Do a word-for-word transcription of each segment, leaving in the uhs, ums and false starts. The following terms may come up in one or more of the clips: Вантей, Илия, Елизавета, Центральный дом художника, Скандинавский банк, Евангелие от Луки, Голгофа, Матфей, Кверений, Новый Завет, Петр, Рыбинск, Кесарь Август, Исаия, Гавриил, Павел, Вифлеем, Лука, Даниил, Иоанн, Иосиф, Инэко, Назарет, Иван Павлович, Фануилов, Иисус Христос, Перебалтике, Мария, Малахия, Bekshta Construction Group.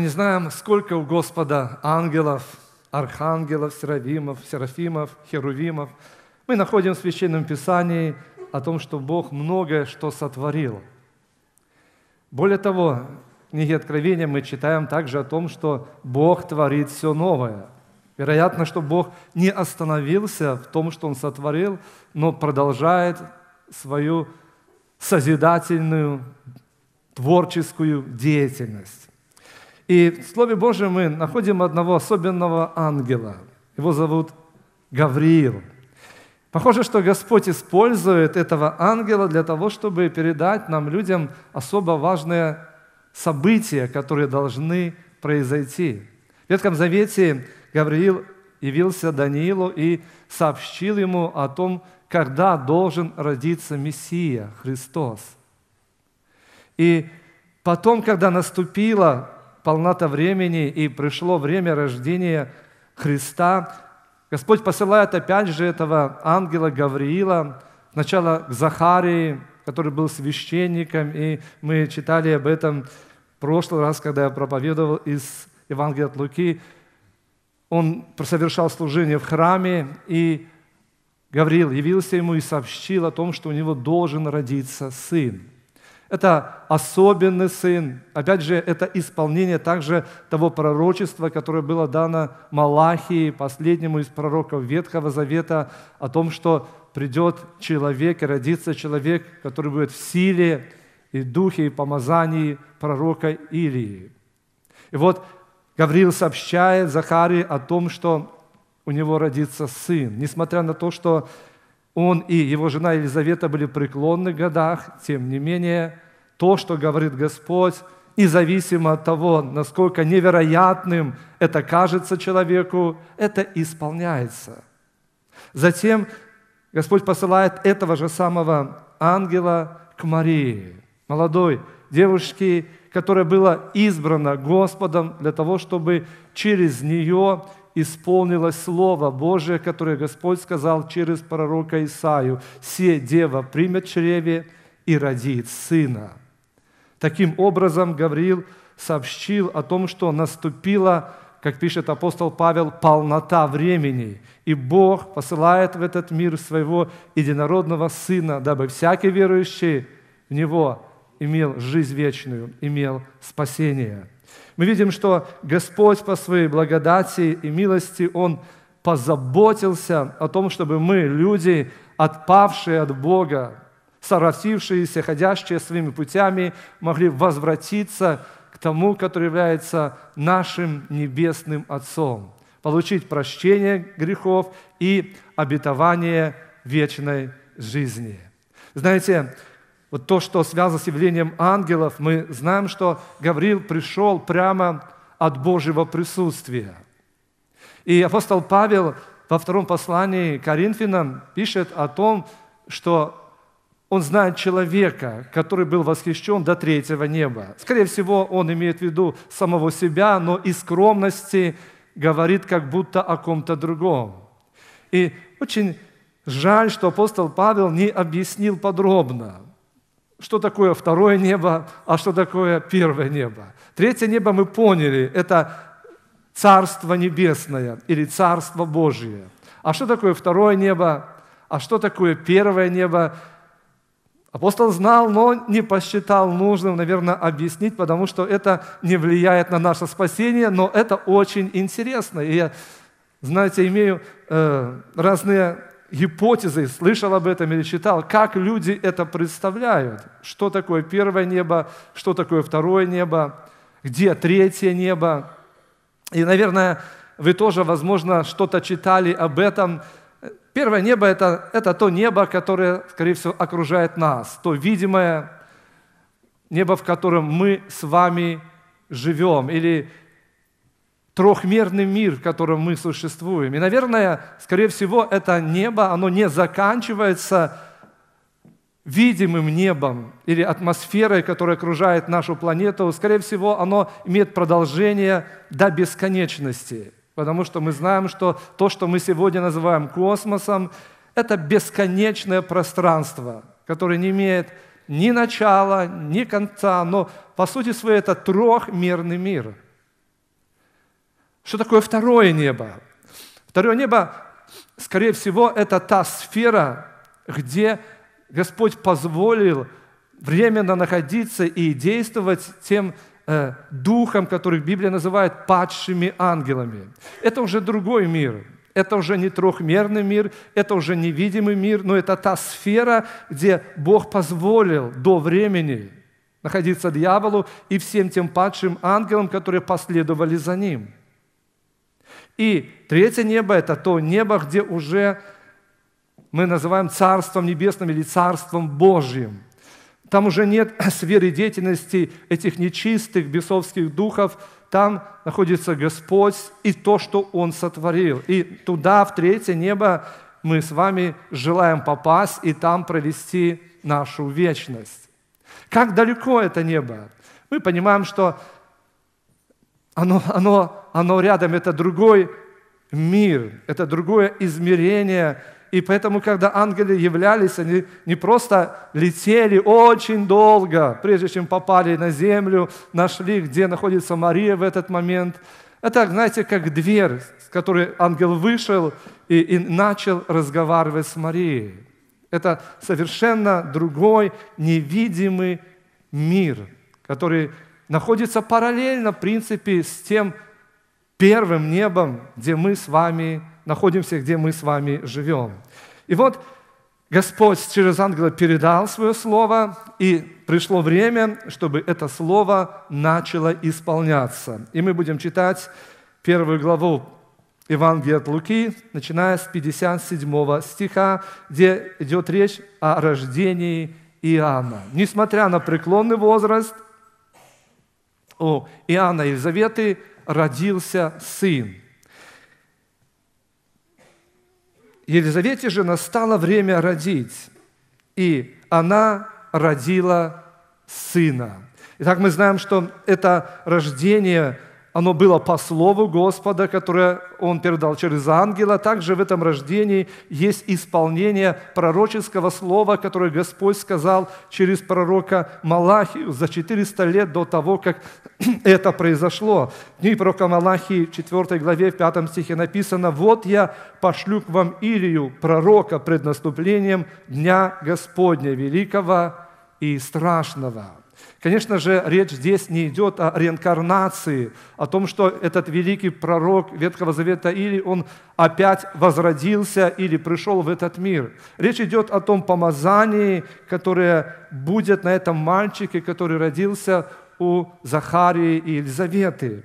Мы не знаем, сколько у Господа ангелов, архангелов, серафимов, серафимов, херувимов. Мы находим в Священном Писании о том, что Бог многое что сотворил. Более того, в книге Откровения мы читаем также о том, что Бог творит все новое. Вероятно, что Бог не остановился в том, что Он сотворил, но продолжает свою созидательную, творческую деятельность. И в Слове Божьем мы находим одного особенного ангела. Его зовут Гавриил. Похоже, что Господь использует этого ангела для того, чтобы передать нам, людям, особо важные события, которые должны произойти. В Ветхом Завете Гавриил явился Даниилу и сообщил ему о том, когда должен родиться Мессия, Христос. И потом, когда наступила полнота времени и пришло время рождения Христа, Господь посылает опять же этого ангела Гавриила сначала к Захарии, который был священником, и мы читали об этом в прошлый раз, когда я проповедовал из Евангелия от Луки. Он совершал служение в храме, и Гавриил явился ему и сообщил о том, что у него должен родиться сын. Это особенный сын. Опять же, это исполнение также того пророчества, которое было дано Малахии, последнему из пророков Ветхого Завета, о том, что придет человек и родится человек, который будет в силе и духе, и помазании пророка Илии. И вот Гавриил сообщает Захарии о том, что у него родится сын. Несмотря на то, что он и его жена Елизавета были в преклонных годах, тем не менее, то, что говорит Господь, независимо от того, насколько невероятным это кажется человеку, это исполняется. Затем Господь посылает этого же самого ангела к Марии, молодой девушке, которая была избрана Господом для того, чтобы через нее исполнилось Слово Божие, которое Господь сказал через пророка Исаию: «Се дева примет чреве и родит сына». Таким образом, Гавриил сообщил о том, что наступила, как пишет апостол Павел, полнота времени, и Бог посылает в этот мир Своего единородного Сына, дабы всякий верующий в Него имел жизнь вечную, имел спасение. Мы видим, что Господь по Своей благодати и милости, Он позаботился о том, чтобы мы, люди, отпавшие от Бога, соратившиеся, ходящие своими путями, могли возвратиться к тому, который является нашим небесным Отцом, получить прощение грехов и обетование вечной жизни. Знаете, вот то, что связано с явлением ангелов, мы знаем, что Гавриил пришел прямо от Божьего присутствия. И апостол Павел во втором послании к Коринфянам пишет о том, что он знает человека, который был восхищен до третьего неба. Скорее всего, он имеет в виду самого себя, но из скромности говорит как будто о ком-то другом. И очень жаль, что апостол Павел не объяснил подробно, что такое второе небо, а что такое первое небо. Третье небо мы поняли – это Царство Небесное или Царство Божие. А что такое второе небо, а что такое первое небо? Апостол знал, но не посчитал нужным, наверное, объяснить, потому что это не влияет на наше спасение, но это очень интересно. И я, знаете, имею э, разные гипотезы, слышал об этом или читал, как люди это представляют. Что такое первое небо, что такое второе небо, где третье небо. И, наверное, вы тоже, возможно, что-то читали об этом. Первое небо – это, это то небо, которое, скорее всего, окружает нас, то видимое небо, в котором мы с вами живем, или трехмерный мир, в котором мы существуем. И, наверное, скорее всего, это небо, оно не заканчивается видимым небом или атмосферой, которая окружает нашу планету. Скорее всего, оно имеет продолжение до бесконечности. Потому что мы знаем, что то, что мы сегодня называем космосом, это бесконечное пространство, которое не имеет ни начала, ни конца, но по сути своей это трехмерный мир. Что такое второе небо? Второе небо, скорее всего, это та сфера, где Господь позволил временно находиться и действовать тем э, духом, которых Библия называет падшими ангелами. Это уже другой мир. Это уже не трехмерный мир, это уже невидимый мир, но это та сфера, где Бог позволил до времени находиться дьяволу и всем тем падшим ангелам, которые последовали за ним. И третье небо – это то небо, где уже мы называем Царством Небесным или Царством Божьим. Там уже нет сферы деятельности этих нечистых бесовских духов, там находится Господь и то, что Он сотворил. И туда, в третье небо, мы с вами желаем попасть и там провести нашу вечность. Как далеко это небо? Мы понимаем, что оно, оно, оно рядом, это другой мир, это другое измерение. И поэтому, когда ангелы являлись, они не просто летели очень долго, прежде чем попали на землю, нашли, где находится Мария в этот момент. Это, знаете, как дверь, с которой ангел вышел и, и начал разговаривать с Марией. Это совершенно другой невидимый мир, который находится параллельно, в принципе, с тем первым небом, где мы с вами находимся, где мы с вами живем. И вот Господь через ангела передал свое слово, и пришло время, чтобы это слово начало исполняться. И мы будем читать первую главу Евангелия от Луки, начиная с пятьдесят седьмого стиха, где идет речь о рождении Иоанна. Несмотря на преклонный возраст, у Иоанна и Елизаветы родился сын. Елизавете же настало время родить, и она родила сына. Итак, мы знаем, что это рождение, оно было по слову Господа, которое Он передал через ангела. Также в этом рождении есть исполнение пророческого слова, которое Господь сказал через пророка Малахию за четыреста лет до того, как это произошло. В книге пророка Малахии, в четвёртой главе, в пятом стихе написано: «Вот я пошлю к вам Илию, пророка, пред наступлением Дня Господня великого и страшного». Конечно же, речь здесь не идет о реинкарнации, о том, что этот великий пророк Ветхого Завета Илий, он опять возродился или пришел в этот мир. Речь идет о том помазании, которое будет на этом мальчике, который родился у Захарии и Елизаветы.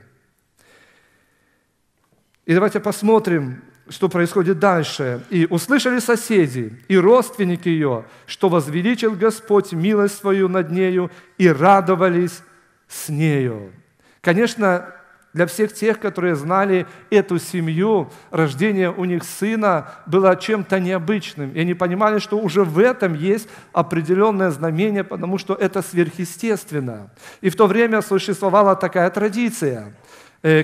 И давайте посмотрим, что происходит дальше. «И услышали соседи и родственники ее, что возвеличил Господь милость свою над нею, и радовались с нею». Конечно, для всех тех, которые знали эту семью, рождение у них сына было чем-то необычным. И они понимали, что уже в этом есть определенное знамение, потому что это сверхъестественно. И в то время существовала такая традиция –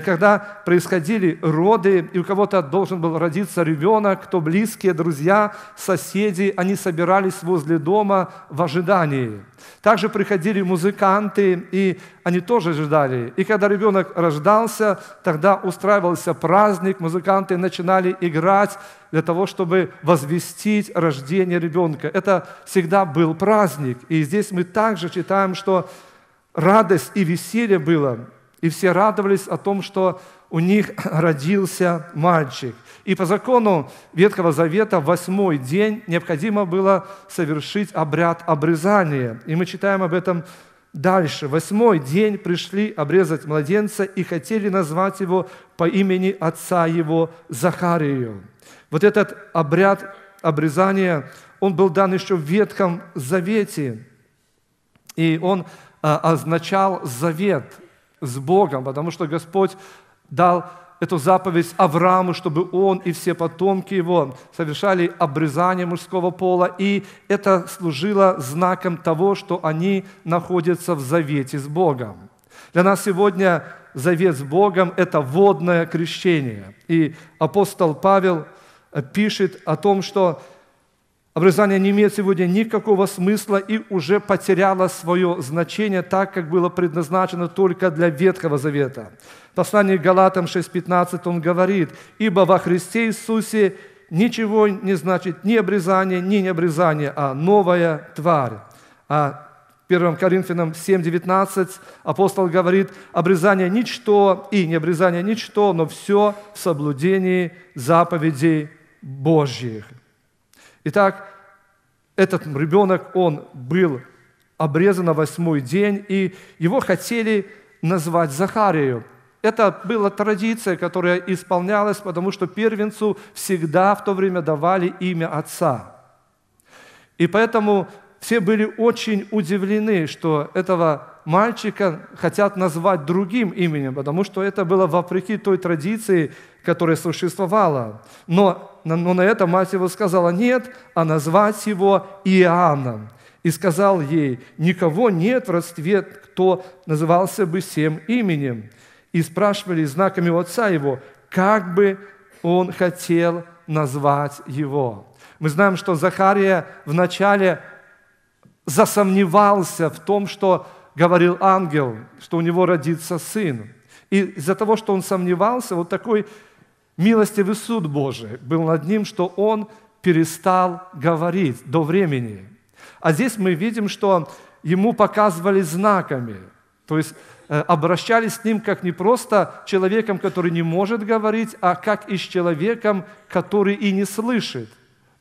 когда происходили роды, и у кого-то должен был родиться ребенок, кто близкие, друзья, соседи, они собирались возле дома в ожидании. Также приходили музыканты, и они тоже ожидали. И когда ребенок рождался, тогда устраивался праздник, музыканты начинали играть для того, чтобы возвестить рождение ребенка. Это всегда был праздник. И здесь мы также читаем, что радость и веселье было. И все радовались о том, что у них родился мальчик. И по закону Ветхого Завета в восьмой день необходимо было совершить обряд обрезания. И мы читаем об этом дальше. «Восьмой день пришли обрезать младенца и хотели назвать его по имени отца его Захарию». Вот этот обряд обрезания, он был дан еще в Ветхом Завете. И он означал завет с Богом, потому что Господь дал эту заповедь Аврааму, чтобы он и все потомки его совершали обрезание мужского пола, и это служило знаком того, что они находятся в завете с Богом. Для нас сегодня завет с Богом – это водное крещение. И апостол Павел пишет о том, что Обрезание не имеет сегодня никакого смысла и уже потеряло свое значение, так как было предназначено только для Ветхого Завета. В послании к Галатам шесть пятнадцать он говорит: «Ибо во Христе Иисусе ничего не значит ни обрезание, ни необрезание, а новая тварь». А в первом Коринфянам семь девятнадцать апостол говорит: «Обрезание – ничто, и необрезание – ничто, но все в соблюдении заповедей Божьих». Итак, этот ребенок, он был обрезан на восьмой день, и его хотели назвать Захарию. Это была традиция, которая исполнялась, потому что первенцу всегда в то время давали имя отца. И поэтому все были очень удивлены, что этого мальчика хотят назвать другим именем, потому что это было вопреки той традиции, которая существовала. Но, но на это мать его сказала «нет», а назвать его Иоанном. И сказал ей: «Никого нет в родстве, кто назывался бы всем именем». И спрашивали знаками у отца его, как бы он хотел назвать его. Мы знаем, что Захария вначале засомневался в том, что говорил ангел, что у него родится сын. И из-за того, что он сомневался, вот такой милостивый суд Божий был над ним, что он перестал говорить до времени. А здесь мы видим, что ему показывали знаками, то есть обращались с ним как не просто человеком, который не может говорить, а как и с человеком, который и не слышит.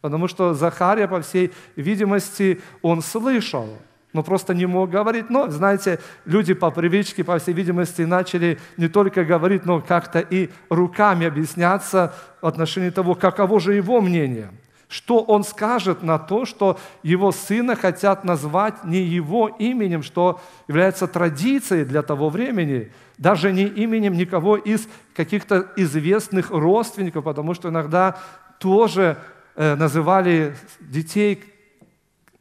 Потому что Захария, по всей видимости, он слышал, но просто не мог говорить. Но, знаете, люди по привычке, по всей видимости, начали не только говорить, но как-то и руками объясняться в отношении того, каково же его мнение, что он скажет на то, что его сына хотят назвать не его именем, что является традицией для того времени, даже не именем никого из каких-то известных родственников, потому что иногда тоже называли детей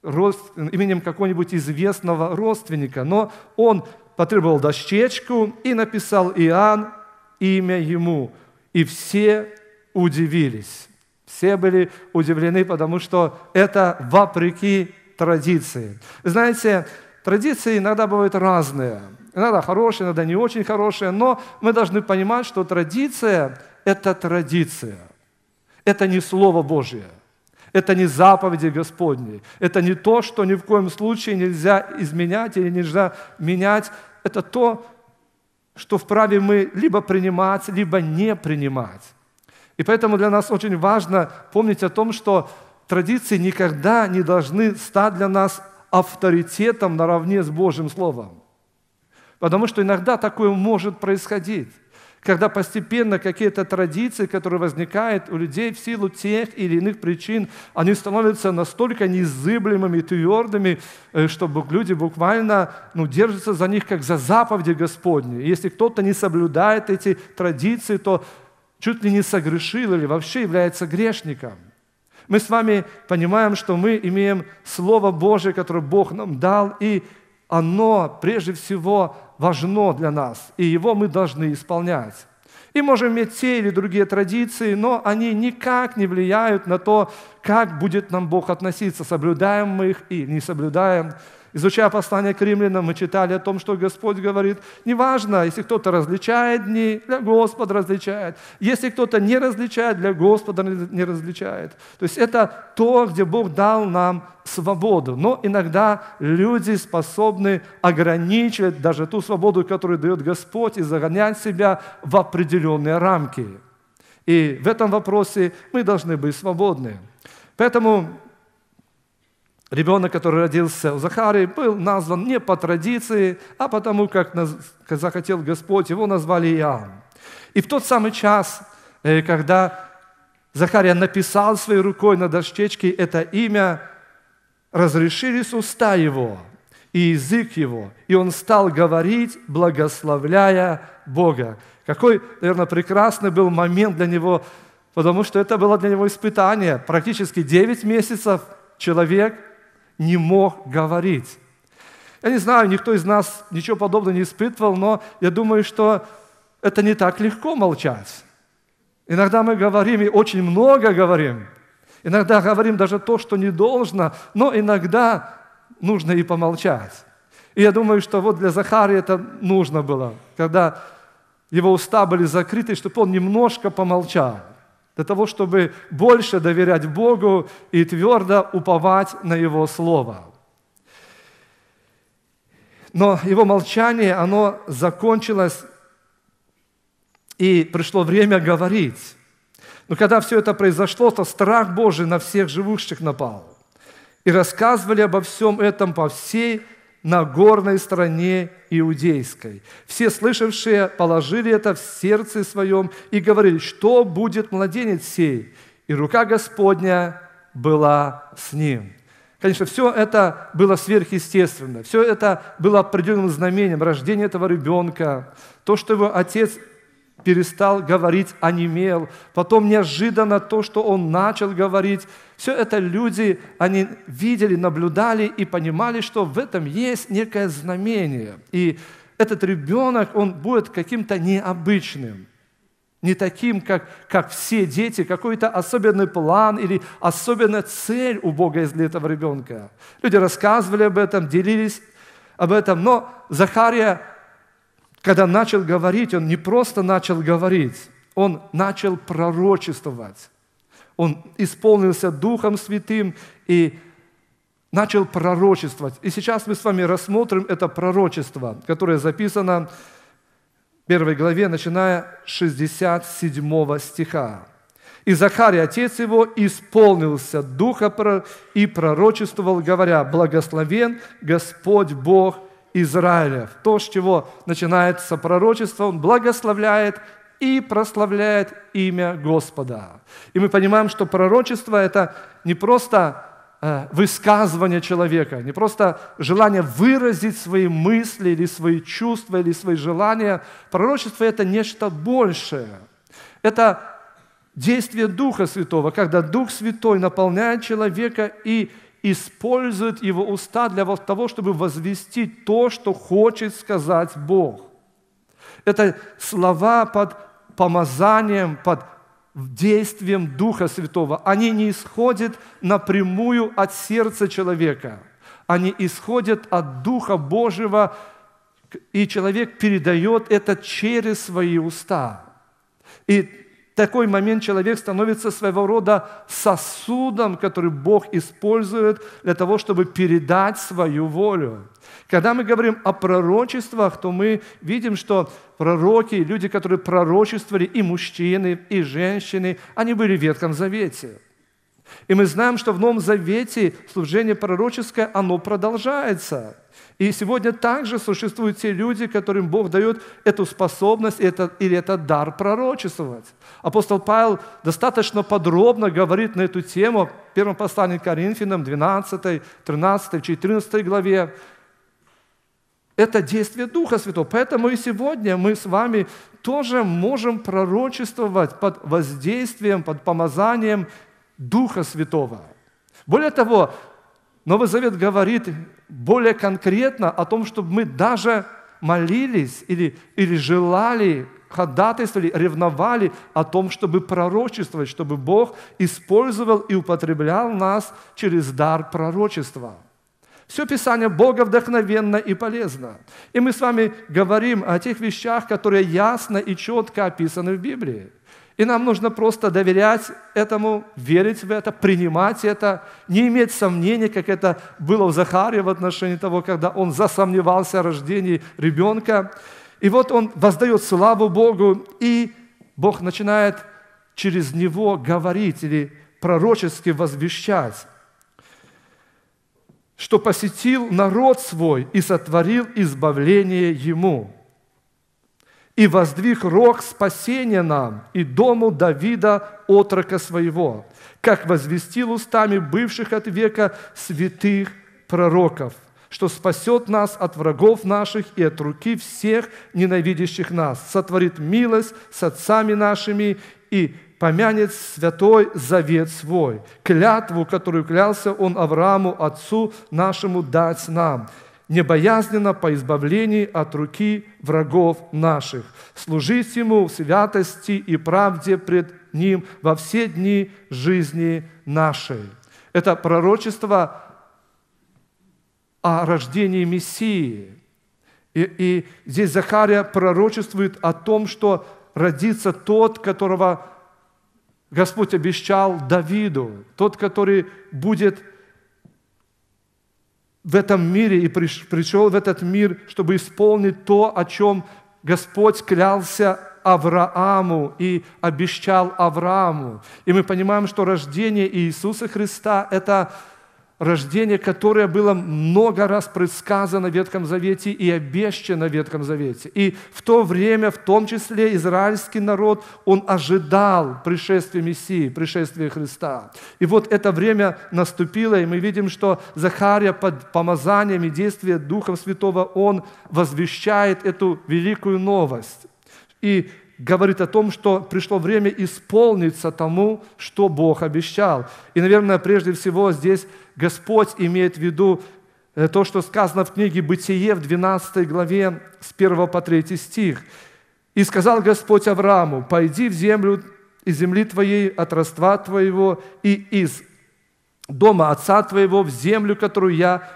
именем какого-нибудь известного родственника. Но он потребовал дощечку и написал Иоанн, имя ему. И все удивились. Все были удивлены, потому что это вопреки традиции. Знаете, традиции иногда бывают разные. Иногда хорошие, иногда не очень хорошие. Но мы должны понимать, что традиция – это традиция. Это не Слово Божье, это не заповеди Господни, это не то, что ни в коем случае нельзя изменять или нельзя менять. Это то, что вправе мы либо принимать, либо не принимать. И поэтому для нас очень важно помнить о том, что традиции никогда не должны стать для нас авторитетом наравне с Божьим Словом. Потому что иногда такое может происходить, когда постепенно какие-то традиции, которые возникают у людей в силу тех или иных причин, они становятся настолько незыблемыми и твердыми, что люди буквально ну, держатся за них, как за заповеди Господни. И если кто-то не соблюдает эти традиции, то чуть ли не согрешил или вообще является грешником. Мы с вами понимаем, что мы имеем Слово Божие, которое Бог нам дал, и оно прежде всего важно для нас, и его мы должны исполнять. И можем иметь те или другие традиции, но они никак не влияют на то, как будет нам Бог относиться, соблюдаем мы их и не соблюдаем. Изучая послание к римлянам, мы читали о том, что Господь говорит, неважно, если кто-то различает дни, для Господа различает. Если кто-то не различает, для Господа не различает. То есть это то, где Бог дал нам свободу. Но иногда люди способны ограничивать даже ту свободу, которую дает Господь, и загонять себя в определенные рамки. И в этом вопросе мы должны быть свободны. Поэтому ребенок, который родился у Захарии, был назван не по традиции, а потому, как захотел Господь, его назвали Иоанн. И в тот самый час, когда Захария написал своей рукой на дощечке это имя, разрешились уста его и язык его, и он стал говорить, благословляя Бога. Какой, наверное, прекрасный был момент для него, потому что это было для него испытание. Практически девять месяцев человек не мог говорить. Я не знаю, никто из нас ничего подобного не испытывал, но я думаю, что это не так легко молчать. Иногда мы говорим и очень много говорим, Иногда говорим даже то, что не должно, но иногда нужно и помолчать. И я думаю, что вот для Захарии это нужно было, когда его уста были закрыты, чтобы он немножко помолчал, для того, чтобы больше доверять Богу и твердо уповать на Его Слово. Но его молчание, оно закончилось, и пришло время говорить. Но когда все это произошло, то страх Божий на всех живущих напал. И рассказывали обо всем этом по всей нагорной стране иудейской. Все слышавшие положили это в сердце своем и говорили, что будет младенец сей? И рука Господня была с ним». Конечно, все это было сверхъестественно, все это было определенным знамением рождения этого ребенка, то, что его отец перестал говорить, онемел, потом неожиданно то, что он начал говорить. Все это люди, они видели, наблюдали и понимали, что в этом есть некое знамение. И этот ребенок, он будет каким-то необычным, не таким, как, как все дети, какой-то особенный план или особенная цель у Бога для этого ребенка. Люди рассказывали об этом, делились об этом, но Захария, когда начал говорить, он не просто начал говорить, он начал пророчествовать. Он исполнился Духом Святым и начал пророчествовать. И сейчас мы с вами рассмотрим это пророчество, которое записано в первой главе, начиная с шестьдесят седьмого стиха. «И Захария, отец его, исполнился Духа и пророчествовал, говоря, «Благословен Господь Бог Израилев». То, с чего начинается пророчество, он благословляет и прославляет имя Господа. И мы понимаем, что пророчество – это не просто высказывание человека, не просто желание выразить свои мысли или свои чувства, или свои желания. Пророчество – это нечто большее. Это действие Духа Святого, когда Дух Святой наполняет человека и использует его уста для того, чтобы возвестить то, что хочет сказать Бог. Это слова под помазанием, под действием Духа Святого. Они не исходят напрямую от сердца человека. Они исходят от Духа Божьего, и человек передает это через свои уста. И в такой момент человек становится своего рода сосудом, который Бог использует для того, чтобы передать свою волю. Когда мы говорим о пророчествах, то мы видим, что пророки, люди, которые пророчествовали, и мужчины, и женщины, они были в Ветхом Завете. И мы знаем, что в Новом Завете служение пророческое, оно продолжается. И сегодня также существуют те люди, которым Бог дает эту способность это, или этот дар пророчествовать. Апостол Павел достаточно подробно говорит на эту тему в первом послании к Коринфянам, двенадцатой, тринадцатой, четырнадцатой главе. Это действие Духа Святого. Поэтому и сегодня мы с вами тоже можем пророчествовать под воздействием, под помазанием Духа Святого. Более того, Новый Завет говорит более конкретно о том, чтобы мы даже молились или, или желали, ходатайствовали, ревновали о том, чтобы пророчествовать, чтобы Бог использовал и употреблял нас через дар пророчества. Все Писание Бога вдохновенно и полезно. И мы с вами говорим о тех вещах, которые ясно и четко описаны в Библии. И нам нужно просто доверять этому, верить в это, принимать это, не иметь сомнений, как это было у Захарии в отношении того, когда он засомневался о рождении ребенка. И вот он воздает славу Богу, и Бог начинает через него говорить или пророчески возвещать, что посетил народ свой и сотворил избавление ему. И воздвиг рог спасения нам и дому Давида, отрока своего, как возвестил устами бывших от века святых пророков, что спасет нас от врагов наших и от руки всех ненавидящих нас, сотворит милость с отцами нашими и помянет святой завет свой, клятву, которую клялся он Аврааму, отцу нашему, дать нам». небоязненно по избавлении от руки врагов наших, служить Ему в святости и правде пред Ним во все дни жизни нашей». Это пророчество о рождении Мессии. И, и здесь Захария пророчествует о том, что родится тот, которого Господь обещал Давиду, тот, который будет в этом мире и пришел в этот мир, чтобы исполнить то, о чем Господь клялся Аврааму и обещал Аврааму. И мы понимаем, что рождение Иисуса Христа – это рождение, которое было много раз предсказано в Ветхом Завете и обещано в Ветхом Завете. И в то время, в том числе, израильский народ, он ожидал пришествия Мессии, пришествия Христа. И вот это время наступило, и мы видим, что Захария под помазанием и действием Духа Святого, он возвещает эту великую новость и говорит о том, что пришло время исполниться тому, что Бог обещал. И, наверное, прежде всего здесь Господь имеет в виду то, что сказано в книге «Бытие» в двенадцатой главе с первого по третий стих. «И сказал Господь Аврааму: пойди в землю, из земли твоей, от родства твоего и из дома отца твоего в землю, которую я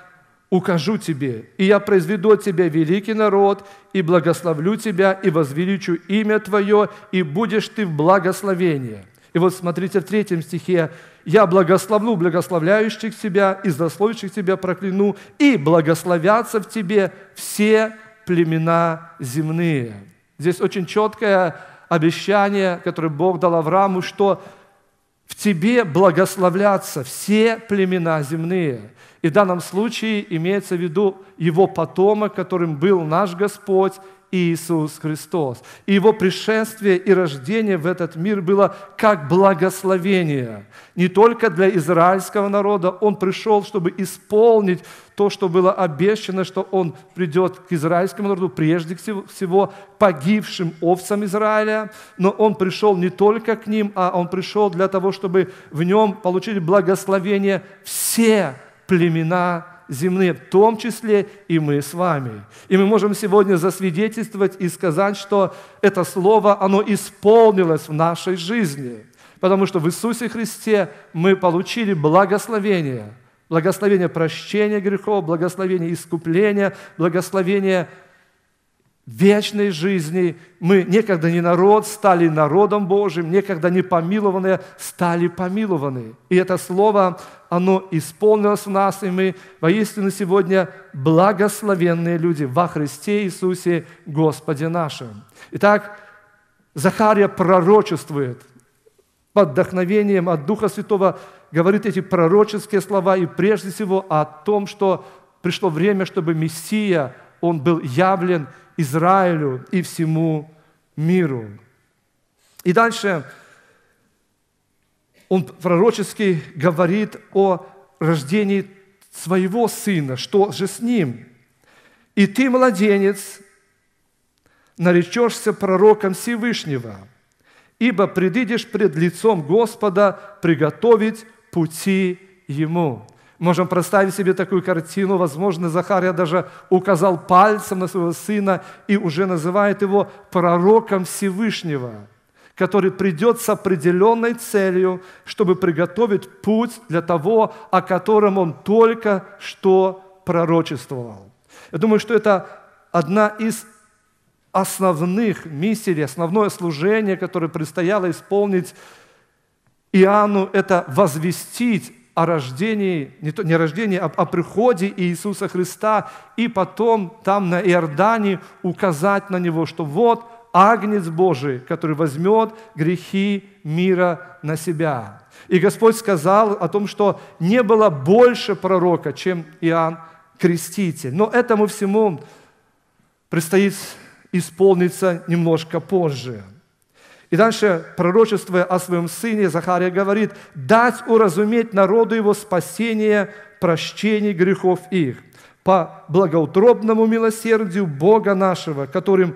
укажу тебе, и я произведу от тебя великий народ, и благословлю тебя, и возвеличу имя твое, и будешь ты в благословении». И вот смотрите в третьем стихе: «Я благословлю благословляющих тебя, и злословящих тебя прокляну, и благословятся в тебе все племена земные». Здесь очень четкое обещание, которое Бог дал Аврааму, что в тебе благословлятся все племена земные. И в данном случае имеется в виду его потомок, которым был наш Господь Иисус Христос. И его пришествие и рождение в этот мир было как благословение. Не только для израильского народа. Он пришел, чтобы исполнить то, что было обещано, что он придет к израильскому народу, прежде всего погибшим овцам Израиля. Но он пришел не только к ним, а он пришел для того, чтобы в нем получили благословение все племена земные, в том числе и мы с вами. И мы можем сегодня засвидетельствовать и сказать, что это слово, оно исполнилось в нашей жизни, потому что в Иисусе Христе мы получили благословение, благословение прощения грехов, благословение искупления, благословение вечной жизни. Мы некогда не народ, стали народом Божьим, некогда не помилованные, стали помилованы. И это слово, оно исполнилось в нас, и мы воистину сегодня благословенные люди во Христе Иисусе Господе нашим. Итак, Захария пророчествует под вдохновением от Духа Святого, говорит эти пророческие слова, и прежде всего о том, что пришло время, чтобы Мессия, он был явлен Израилю и всему миру. И дальше он пророчески говорит о рождении своего сына, что же с ним. «И ты, младенец, наречешься пророком Всевышнего, ибо предыдешь пред лицом Господа приготовить пути Ему». Можем представить себе такую картину. Возможно, Захария даже указал пальцем на своего сына и уже называет его пророком Всевышнего, который придет с определенной целью, чтобы приготовить путь для того, о котором он только что пророчествовал. Я думаю, что это одна из основных миссий, основное служение, которое предстояло исполнить Иоанну, это возвестить о рождении, не, то, не рождении, а о приходе Иисуса Христа, и потом там на Иордане указать на Него, что вот Агнец Божий, который возьмет грехи мира на себя. И Господь сказал о том, что не было больше пророка, чем Иоанн Креститель. Но этому всему предстоит исполниться немножко позже. И дальше, пророчествуя о своем сыне, Захария говорит: «Дать уразуметь народу его спасение, прощение грехов их, по благоутробному милосердию Бога нашего, которым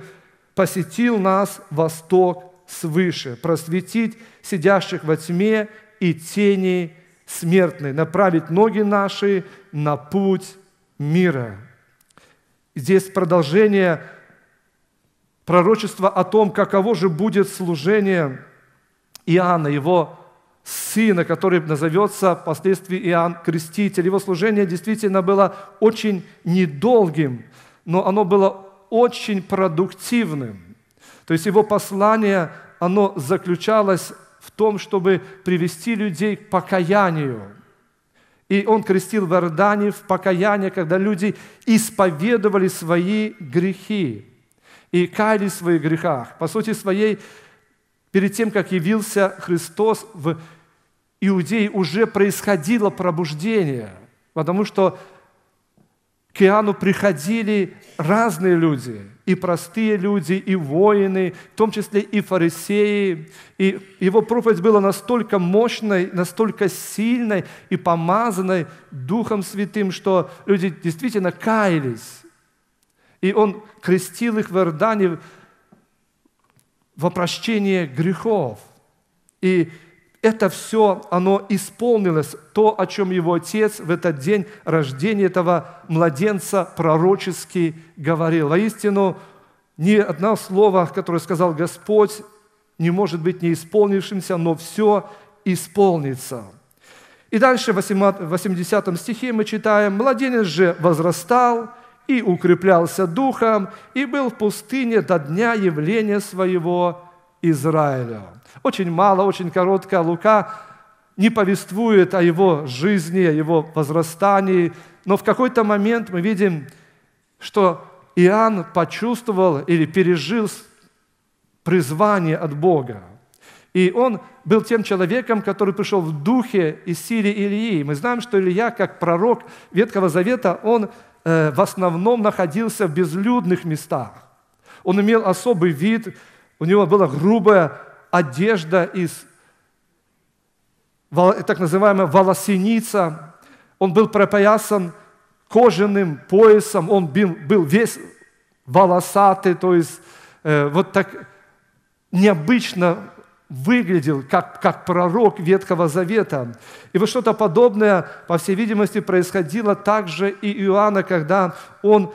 посетил нас восток свыше, просветить сидящих во тьме и тени смертной, направить ноги наши на путь мира». Здесь продолжение пророчества о том, каково же будет служение Иоанна, его сына, который назовется впоследствии Иоанн Креститель. Его служение действительно было очень недолгим, но оно было очень продуктивным. То есть его послание, оно заключалось в том, чтобы привести людей к покаянию. И он крестил в Иордане в покаяние, когда люди исповедовали свои грехи и каялись в своих грехах. По сути своей, перед тем, как явился Христос в Иудее, уже происходило пробуждение, потому что к Иоанну приходили разные люди, и простые люди, и воины, в том числе и фарисеи. И его проповедь была настолько мощной, настолько сильной и помазанной Духом Святым, что люди действительно каялись. И он крестил их в Иордане во прощение грехов. И это все, оно исполнилось, то, о чем его отец в этот день рождения этого младенца пророчески говорил. Воистину, ни одно слово, которое сказал Господь, не может быть не исполнившимся, но все исполнится. И дальше в восьмидесятом стихе мы читаем: «Младенец же возрастал и укреплялся духом, и был в пустыне до дня явления своего Израиля». Очень мало, очень коротко Лука не повествует о его жизни, о его возрастании, но в какой-то момент мы видим, что Иоанн почувствовал или пережил призвание от Бога. И он был тем человеком, который пришел в духе и силе Илии. Мы знаем, что Илия, как пророк Ветхого Завета, он э, в основном находился в безлюдных местах. Он имел особый вид, у него была грубая одежда из так называемая волосеница. Он был пропоясан кожаным поясом, он был весь волосатый, то есть э, вот так необычно выглядел, как, как пророк Ветхого Завета. И вот что-то подобное, по всей видимости, происходило также и Иоанна, когда он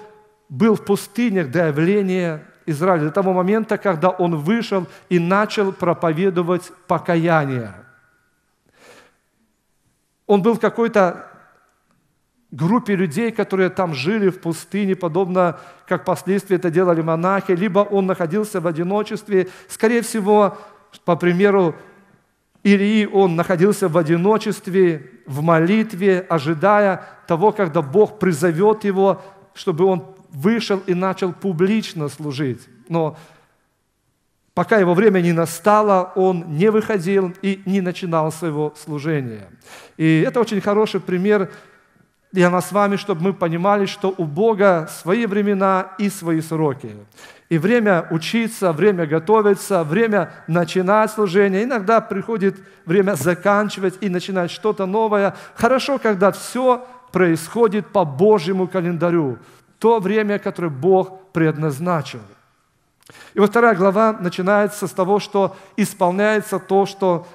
был в пустынях до явления Израиля, до того момента, когда он вышел и начал проповедовать покаяние. Он был в какой-то группе людей, которые там жили в пустыне, подобно, как впоследствии это делали монахи, либо он находился в одиночестве. Скорее всего, по примеру Илии, он находился в одиночестве, в молитве, ожидая того, когда Бог призовет его, чтобы он вышел и начал публично служить. Но пока его время не настало, он не выходил и не начинал своего служения. И это очень хороший пример для нас с вами, чтобы мы понимали, что у Бога свои времена и свои сроки. И время учиться, время готовиться, время начинать служение. Иногда приходит время заканчивать и начинать что-то новое. Хорошо, когда все происходит по Божьему календарю, то время, которое Бог предназначил. И вот вторая глава начинается с того, что исполняется то, что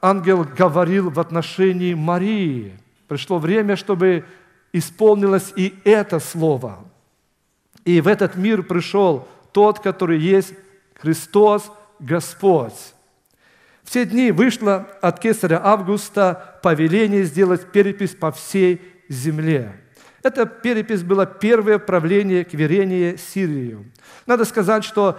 ангел говорил в отношении Марии. Пришло время, чтобы исполнилось и это слово. И в этот мир пришел тот, который есть Христос Господь. В те дни вышло от Кесаря Августа повеление сделать перепись по всей земле. Эта перепись была первое правление Кверения Сирию. Надо сказать, что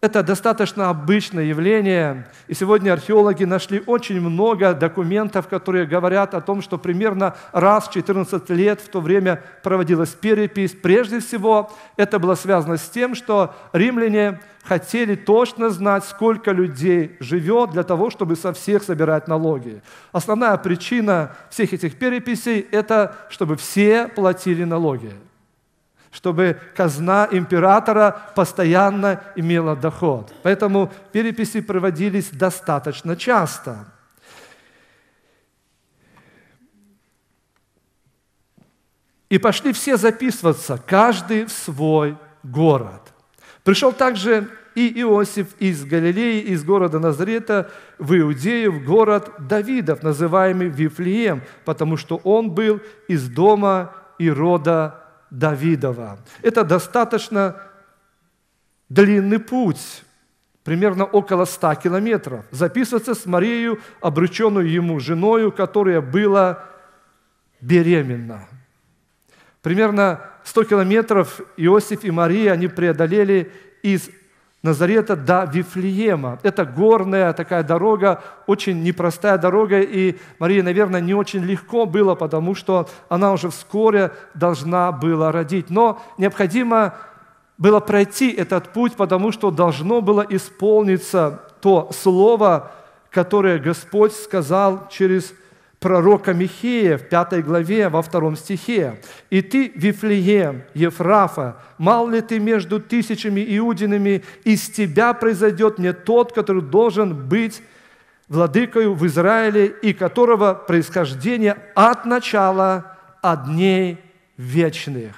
это достаточно обычное явление, и сегодня археологи нашли очень много документов, которые говорят о том, что примерно раз в четырнадцать лет в то время проводилась перепись. Прежде всего, это было связано с тем, что римляне хотели точно знать, сколько людей живет, для того, чтобы со всех собирать налоги. Основная причина всех этих переписей – это чтобы все платили налоги, чтобы казна императора постоянно имела доход. Поэтому переписи проводились достаточно часто. И пошли все записываться, каждый в свой город. Пришел также и Иосиф из Галилеи, из города Назарета, в Иудею, в город Давидов, называемый Вифлеем, потому что он был из дома и рода Давидова. Давидова. Это достаточно длинный путь, примерно около ста километров. Записываться с Марией, обрученную ему женою, которая была беременна. Примерно сто километров Иосиф и Мария они преодолели из Назарета до Вифлеема. Это горная такая дорога, очень непростая дорога, и Марии, наверное, не очень легко было, потому что она уже вскоре должна была родить. Но необходимо было пройти этот путь, потому что должно было исполниться то слово, которое Господь сказал через пророка Михея в пятой главе, во втором стихе. «И ты, Вифлеем, Ефрафа, мал ли ты между тысячами иудинами, из тебя произойдет не тот, который должен быть владыкою в Израиле, и которого происхождение от начала, от дней вечных».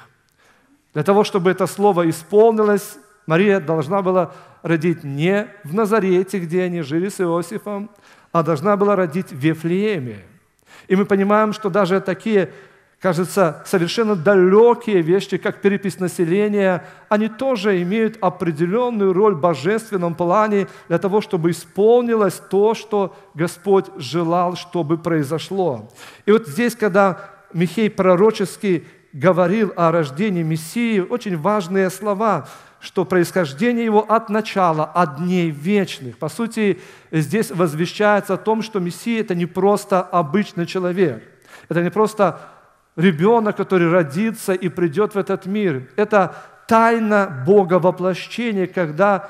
Для того, чтобы это слово исполнилось, Мария должна была родить не в Назарете, где они жили с Иосифом, а должна была родить в Вифлееме. И мы понимаем, что даже такие, кажется, совершенно далекие вещи, как перепись населения, они тоже имеют определенную роль в божественном плане для того, чтобы исполнилось то, что Господь желал, чтобы произошло. И вот здесь, когда Михей пророчески говорил о рождении Мессии, очень важные слова, что происхождение его от начала, от дней вечных. По сути, здесь возвещается о том, что Мессия – это не просто обычный человек, это не просто ребенок, который родится и придет в этот мир. Это тайна Бога воплощения, когда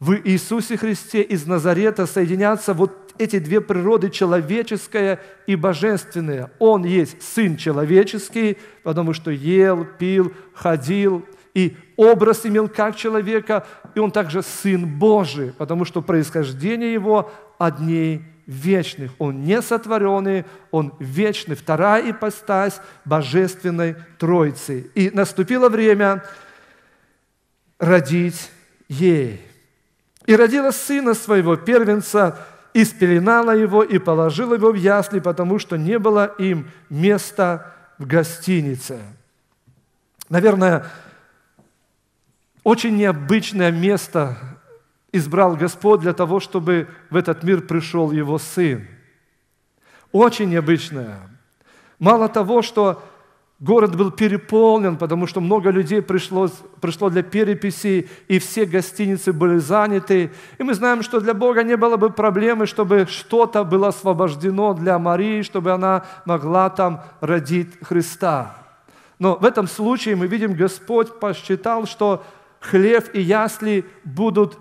в Иисусе Христе из Назарета соединятся вот эти две природы, человеческая и божественная. Он есть Сын человеческий, потому что ел, пил, ходил, и образ имел как человека, и он также Сын Божий, потому что происхождение его от дней вечных. Он не сотворенный, он вечный. Вторая ипостась Божественной Троицы. И наступило время родить ей. И родила сына своего, первенца, и спеленала его, и положила его в ясли, потому что не было им места в гостинице. Наверное, очень необычное место избрал Господь для того, чтобы в этот мир пришел Его Сын. Очень необычное. Мало того, что город был переполнен, потому что много людей пришло, пришло для переписи, и все гостиницы были заняты. И мы знаем, что для Бога не было бы проблемы, чтобы что-то было освобождено для Марии, чтобы она могла там родить Христа. Но в этом случае мы видим, Господь посчитал, что хлев и ясли будут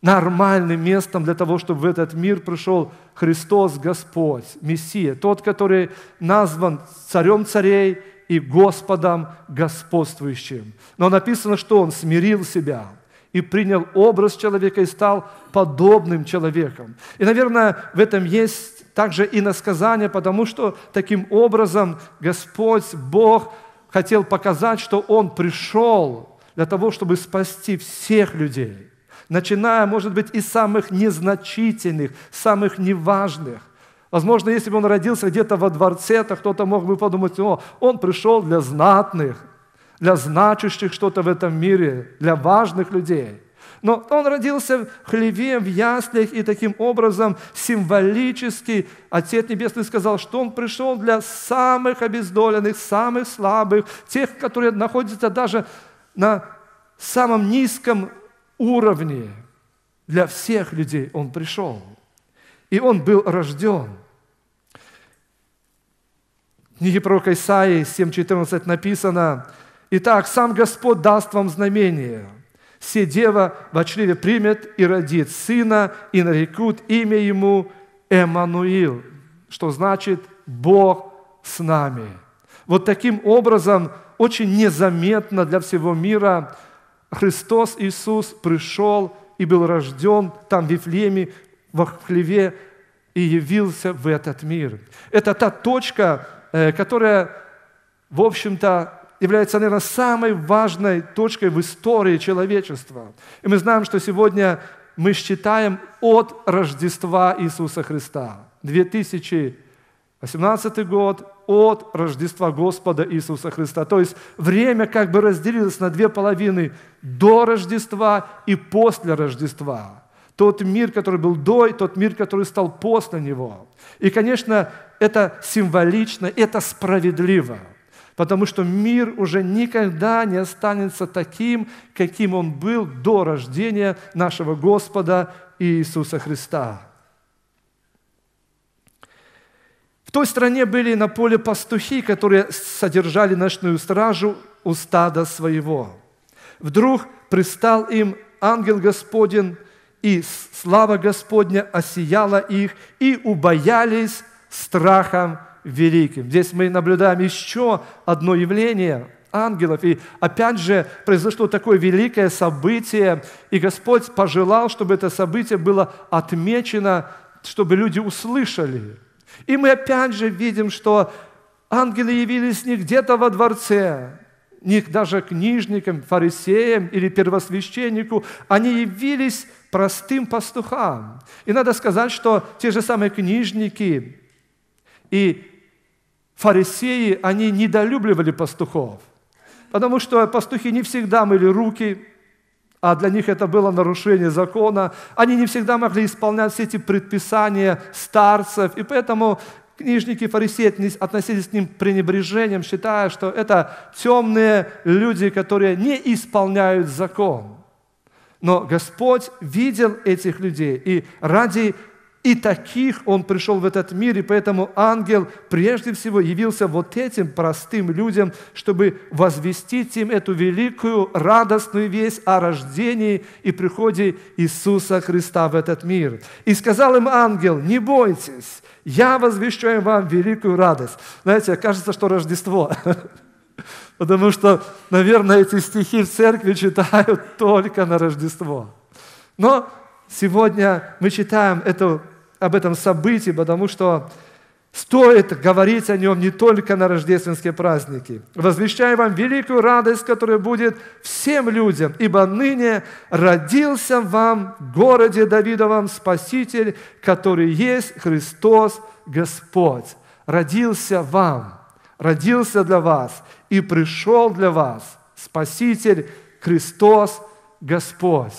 нормальным местом для того, чтобы в этот мир пришел Христос Господь, Мессия, тот, который назван Царем царей и Господом господствующим. Но написано, что Он смирил себя и принял образ человека и стал подобным человеком. И, наверное, в этом есть также и иносказание, потому что таким образом Господь, Бог, хотел показать, что Он пришел для того, чтобы спасти всех людей, начиная, может быть, и самых незначительных, самых неважных. Возможно, если бы он родился где-то во дворце, то кто-то мог бы подумать, о, он пришел для знатных, для значащих что-то в этом мире, для важных людей. Но он родился в хлеве, в яслях, и таким образом символически Отец Небесный сказал, что Он пришел для самых обездоленных, самых слабых, тех, которые находятся даже на самом низком уровне. Для всех людей Он пришел. И Он был рожден. В книге пророка Исаии семь четырнадцать написано: «Итак, сам Господь даст вам знамение. Се дева в чреве примет и родит сына, и нарекут имя ему Эммануил», что значит «Бог с нами». Вот таким образом, очень незаметно для всего мира, Христос Иисус пришел и был рожден там в Вифлееме, в хлеве, и явился в этот мир. Это та точка, которая, в общем-то, является, наверное, самой важной точкой в истории человечества. И мы знаем, что сегодня мы считаем от Рождества Иисуса Христа. две тысячи восемнадцатый год от Рождества Господа Иисуса Христа. То есть время как бы разделилось на две половины: до Рождества и после Рождества. Тот мир, который был до, и тот мир, который стал после него. И, конечно, это символично, это справедливо, потому что мир уже никогда не останется таким, каким он был до рождения нашего Господа Иисуса Христа. В той стране были на поле пастухи, которые содержали ночную стражу у стада своего. Вдруг пристал им ангел Господень, и слава Господня осияла их, и убоялись страхом великим. Здесь мы наблюдаем еще одно явление ангелов. И опять же произошло такое великое событие, и Господь пожелал, чтобы это событие было отмечено, чтобы люди услышали. И мы опять же видим, что ангелы явились не где-то во дворце, не даже книжникам, фарисеям или первосвященнику, они явились простым пастухам. И надо сказать, что те же самые книжники и фарисеи, они недолюбливали пастухов, потому что пастухи не всегда мыли руки, а для них это было нарушение закона. Они не всегда могли исполнять все эти предписания старцев, и поэтому книжники и фарисеи относились к ним пренебрежением, считая, что это темные люди, которые не исполняют закон. Но Господь видел этих людей, и ради и таких Он пришел в этот мир, и поэтому ангел прежде всего явился вот этим простым людям, чтобы возвестить им эту великую радостную весть о рождении и приходе Иисуса Христа в этот мир. И сказал им ангел: «Не бойтесь, я возвещаю вам великую радость». Знаете, кажется, что Рождество, потому что, наверное, эти стихи в церкви читают только на Рождество. Но сегодня мы читаем эту об этом событии, потому что стоит говорить о нем не только на рождественские праздники. «Возвещаю вам великую радость, которая будет всем людям, ибо ныне родился вам в городе Давидовом Спаситель, который есть Христос Господь». Родился вам, родился для вас и пришел для вас Спаситель Христос Господь.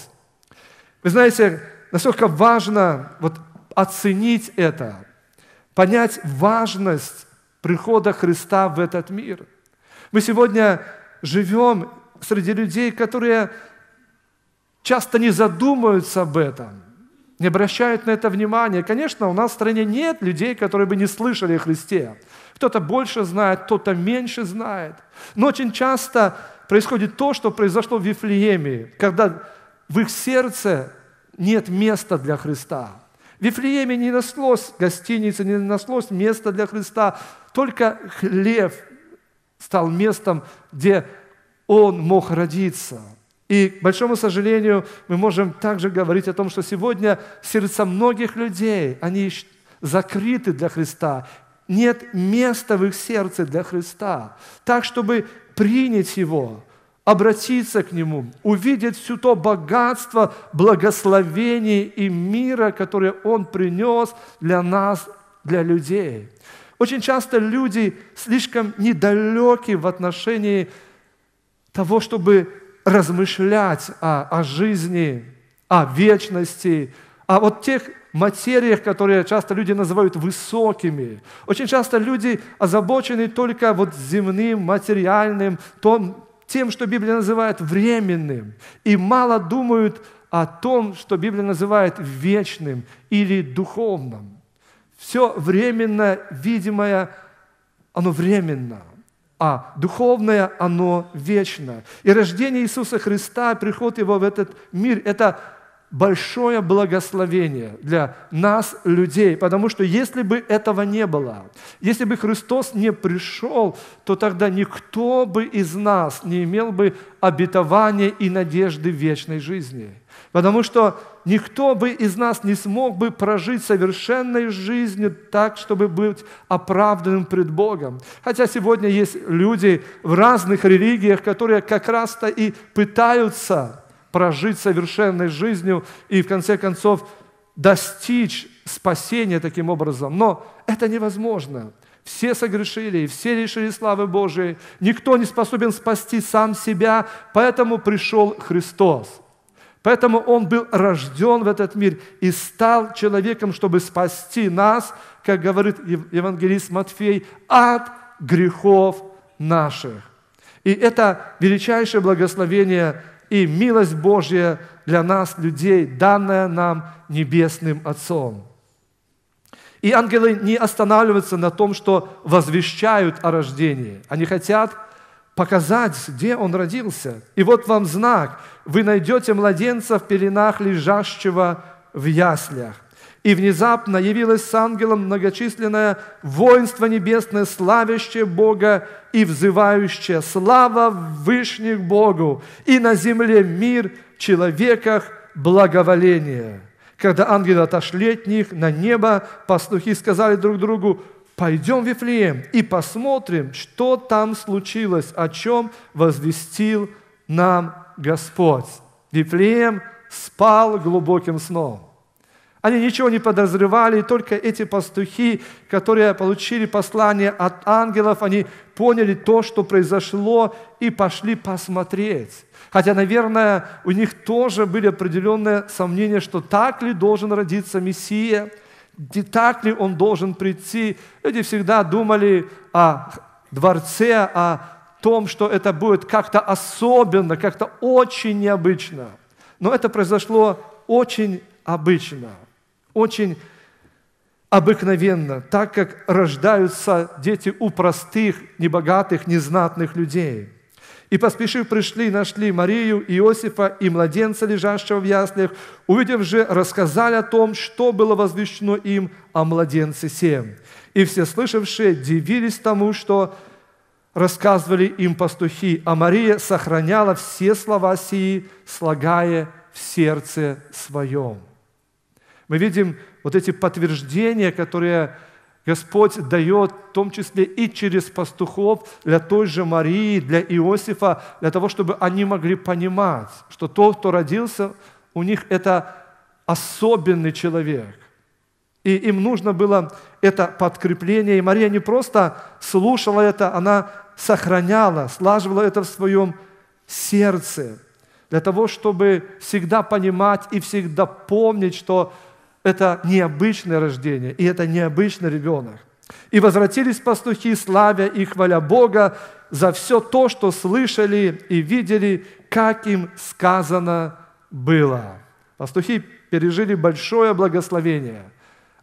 Вы знаете, насколько важно вот оценить это, понять важность прихода Христа в этот мир. Мы сегодня живем среди людей, которые часто не задумываются об этом, не обращают на это внимания. Конечно, у нас в стране нет людей, которые бы не слышали о Христе. Кто-то больше знает, кто-то меньше знает. Но очень часто происходит то, что произошло в Вифлееме, когда в их сердце нет места для Христа. В Вифлееме не нашлось гостиницы, не нашлось места для Христа. Только хлев стал местом, где Он мог родиться. И, к большому сожалению, мы можем также говорить о том, что сегодня сердца многих людей, они закрыты для Христа. Нет места в их сердце для Христа. Так, чтобы принять Его, обратиться к Нему, увидеть все то богатство, благословение и мира, которое Он принес для нас, для людей. Очень часто люди слишком недалеки в отношении того, чтобы размышлять о, о жизни, о вечности, о вот тех материях, которые часто люди называют высокими. Очень часто люди озабочены только вот земным, материальным, том, тем, что Библия называет временным, и мало думают о том, что Библия называет вечным или духовным. Все временно, видимое, оно временно, а духовное, оно вечно. И рождение Иисуса Христа, приход Его в этот мир – это большое благословение для нас, людей, потому что если бы этого не было, если бы Христос не пришел, то тогда никто бы из нас не имел бы обетования и надежды вечной жизни, потому что никто бы из нас не смог бы прожить совершенной жизнью так, чтобы быть оправданным пред Богом. Хотя сегодня есть люди в разных религиях, которые как раз-то и пытаются прожить совершенной жизнью и, в конце концов, достичь спасение таким образом. Но это невозможно. Все согрешили, и все лишили славы Божией. Никто не способен спасти сам себя, поэтому пришел Христос. Поэтому Он был рожден в этот мир и стал человеком, чтобы спасти нас, как говорит евангелист Матфей, от грехов наших. И это величайшее благословение и милость Божья для нас, людей, данная нам Небесным Отцом. И ангелы не останавливаются на том, что возвещают о рождении. Они хотят показать, где он родился. И вот вам знак. Вы найдете младенца в пеленах, лежащего в яслях. И внезапно явилось с ангелом многочисленное воинство небесное, славящее Бога и взывающее: «Слава вышних Богу! И на земле мир, в человеках благоволение». Когда ангелы отошли от них на небо, пастухи сказали друг другу: «Пойдем в Вифлеем и посмотрим, что там случилось, о чем возвестил нам Господь». Вифлеем спал глубоким сном. Они ничего не подозревали, и только эти пастухи, которые получили послание от ангелов, они поняли то, что произошло, и пошли посмотреть. Хотя, наверное, у них тоже были определенные сомнения, что так ли должен родиться Мессия, не так ли он должен прийти. Люди всегда думали о дворце, о том, что это будет как-то особенно, как-то очень необычно. Но это произошло очень обычно, очень обыкновенно, так как рождаются дети у простых, небогатых, незнатных людей. И, поспешив, пришли, нашли Марию, Иосифа и младенца, лежащего в яслях. Увидев же, рассказали о том, что было возвещено им о младенце сем. И все слышавшие дивились тому, что рассказывали им пастухи. А Мария сохраняла все слова сии, слагая в сердце своем. Мы видим вот эти подтверждения, которые Господь дает, в том числе и через пастухов, для той же Марии, для Иосифа, для того, чтобы они могли понимать, что тот, кто родился, у них это особенный человек. И им нужно было это подкрепление. И Мария не просто слушала это, она сохраняла, слаживала это в своем сердце, для того, чтобы всегда понимать и всегда помнить, что это необычное рождение, и это необычный ребенок. И возвратились пастухи, славя и хваля Бога за все то, что слышали и видели, как им сказано было. Пастухи пережили большое благословение.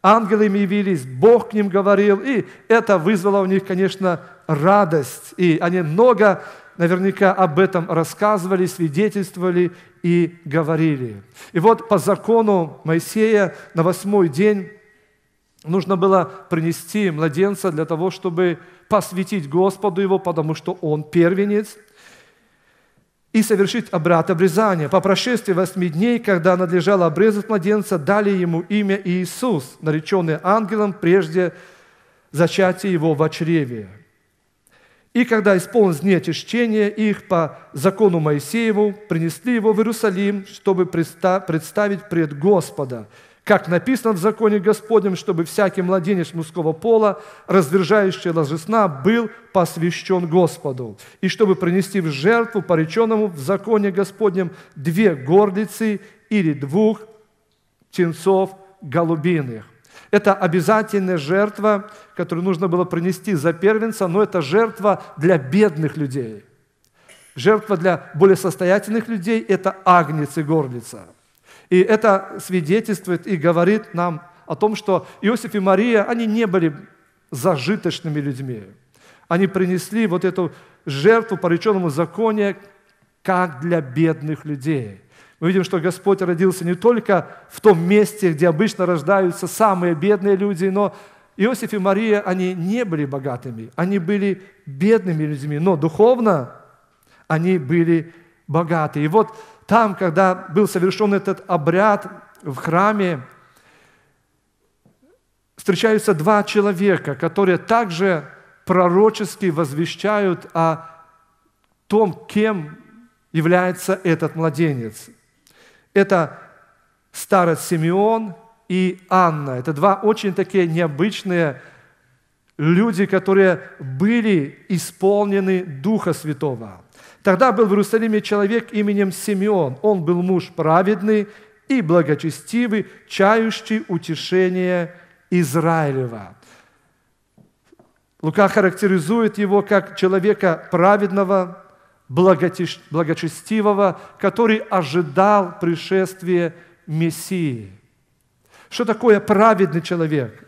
Ангелы им явились, Бог к ним говорил, и это вызвало у них, конечно, радость. И они много наверняка об этом рассказывали, свидетельствовали и говорили. И вот по закону Моисея на восьмой день нужно было принести младенца для того, чтобы посвятить Господу его, потому что он первенец, и совершить обряд обрезания. По прошествии восьми дней, когда надлежало обрезать младенца, дали ему имя Иисус, нареченный ангелом прежде зачатия его в чреве. И когда исполнилось дни очищения их по закону Моисееву, принесли его в Иерусалим, чтобы представить пред Господа, как написано в законе Господнем, чтобы всякий младенец мужского пола, развержающий ложи сна, был посвящен Господу, и чтобы принести в жертву пореченному в законе Господнем две горлицы или двух птенцов голубиных. Это обязательная жертва, которую нужно было принести за первенца, но это жертва для бедных людей. Жертва для более состоятельных людей – это агнец и горлица. И это свидетельствует и говорит нам о том, что Иосиф и Мария, они не были зажиточными людьми. Они принесли вот эту жертву пореченному законе как для бедных людей. Мы видим, что Господь родился не только в том месте, где обычно рождаются самые бедные люди, но Иосиф и Мария, они не были богатыми, они были бедными людьми, но духовно они были богаты. И вот там, когда был совершен этот обряд в храме, встречаются два человека, которые также пророчески возвещают о том, кем является этот младенец. Это старец Симеон и Анна. Это два очень такие необычные люди, которые были исполнены Духа Святого. Тогда был в Иерусалиме человек именем Симеон. Он был муж праведный и благочестивый, чающий утешение Израилева. Лука характеризует его как человека праведного, благочестивого, который ожидал пришествия Мессии. Что такое праведный человек?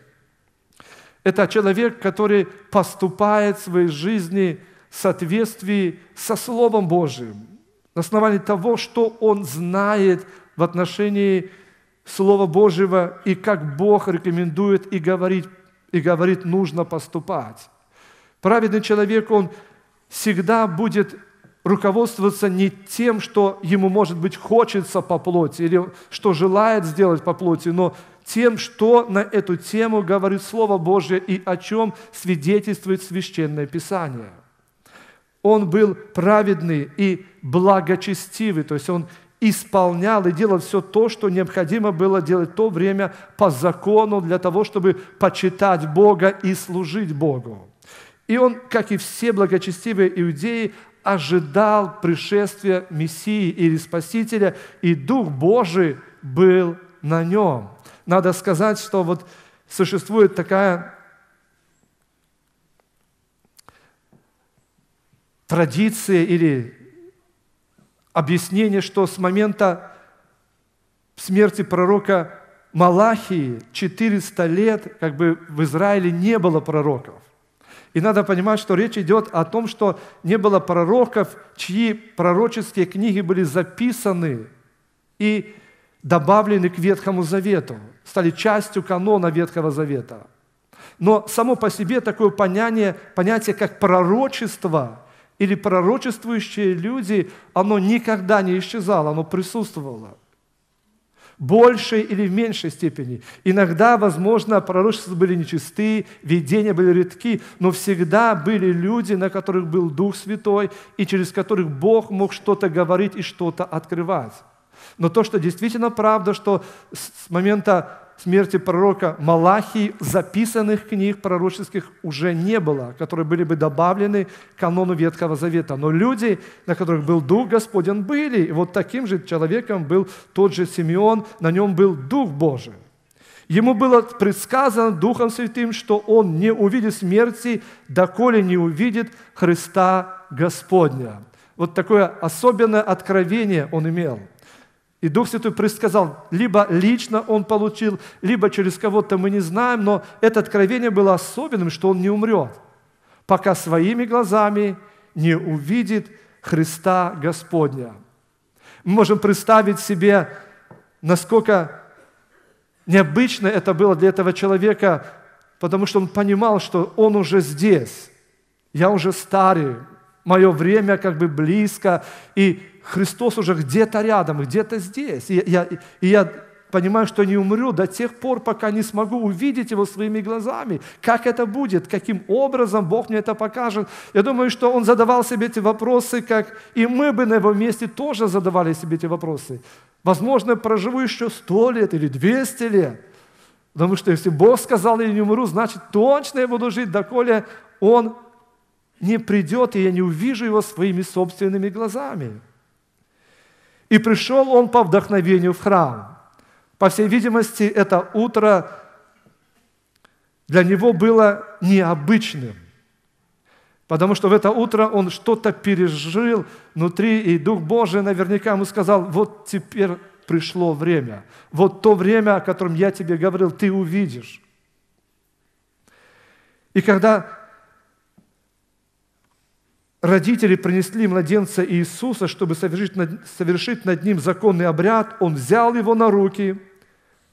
Это человек, который поступает в своей жизни в соответствии со Словом Божиим, на основании того, что он знает в отношении Слова Божьего и как Бог рекомендует и говорит, и говорит, нужно поступать. Праведный человек, он всегда будет руководствоваться не тем, что ему, может быть, хочется по плоти или что желает сделать по плоти, но тем, что на эту тему говорит Слово Божье и о чем свидетельствует Священное Писание. Он был праведный и благочестивый, то есть он исполнял и делал все то, что необходимо было делать в то время по закону для того, чтобы почитать Бога и служить Богу. И он, как и все благочестивые иудеи, ожидал пришествия Мессии или Спасителя, и Дух Божий был на нем. Надо сказать, что вот существует такая традиция или объяснение, что с момента смерти пророка Малахии четыреста лет как бы в Израиле не было пророков. И надо понимать, что речь идет о том, что не было пророков, чьи пророческие книги были записаны и добавлены к Ветхому Завету, стали частью канона Ветхого Завета. Но само по себе такое понятие, понятие как пророчество или пророчествующие люди, оно никогда не исчезало, оно присутствовало. В большей или в меньшей степени. Иногда, возможно, пророчества были нечистые, видения были редки, но всегда были люди, на которых был Дух Святой, и через которых Бог мог что-то говорить и что-то открывать. Но то, что действительно правда, что с момента смерти пророка Малахии записанных книг пророческих уже не было, которые были бы добавлены к канону Ветхого Завета. Но люди, на которых был Дух Господень, были. И вот таким же человеком был тот же Симеон, на нем был Дух Божий. Ему было предсказано Духом Святым, что он не увидит смерти, доколе не увидит Христа Господня. Вот такое особенное откровение он имел. И Дух Святой предсказал, либо лично он получил, либо через кого-то, мы не знаем, но это откровение было особенным, что он не умрет, пока своими глазами не увидит Христа Господня. Мы можем представить себе, насколько необычно это было для этого человека, потому что он понимал, что он уже здесь, я уже старый, мое время как бы близко, и Христос уже где-то рядом, где-то здесь. И я, и я понимаю, что не умру до тех пор, пока не смогу увидеть Его своими глазами. Как это будет? Каким образом Бог мне это покажет? Я думаю, что Он задавал себе эти вопросы, как и мы бы на Его месте тоже задавали себе эти вопросы. Возможно, проживу еще сто лет или двести лет. Потому что если Бог сказал, я не умру, значит, точно я буду жить, доколе Он не придет, и я не увижу Его своими собственными глазами. И пришел он по вдохновению в храм. По всей видимости, это утро для него было необычным, потому что в это утро он что-то пережил внутри, и Дух Божий наверняка ему сказал, вот теперь пришло время, вот то время, о котором я тебе говорил, ты увидишь. И когда родители принесли младенца Иисуса, чтобы совершить над, совершить над ним законный обряд, он взял его на руки,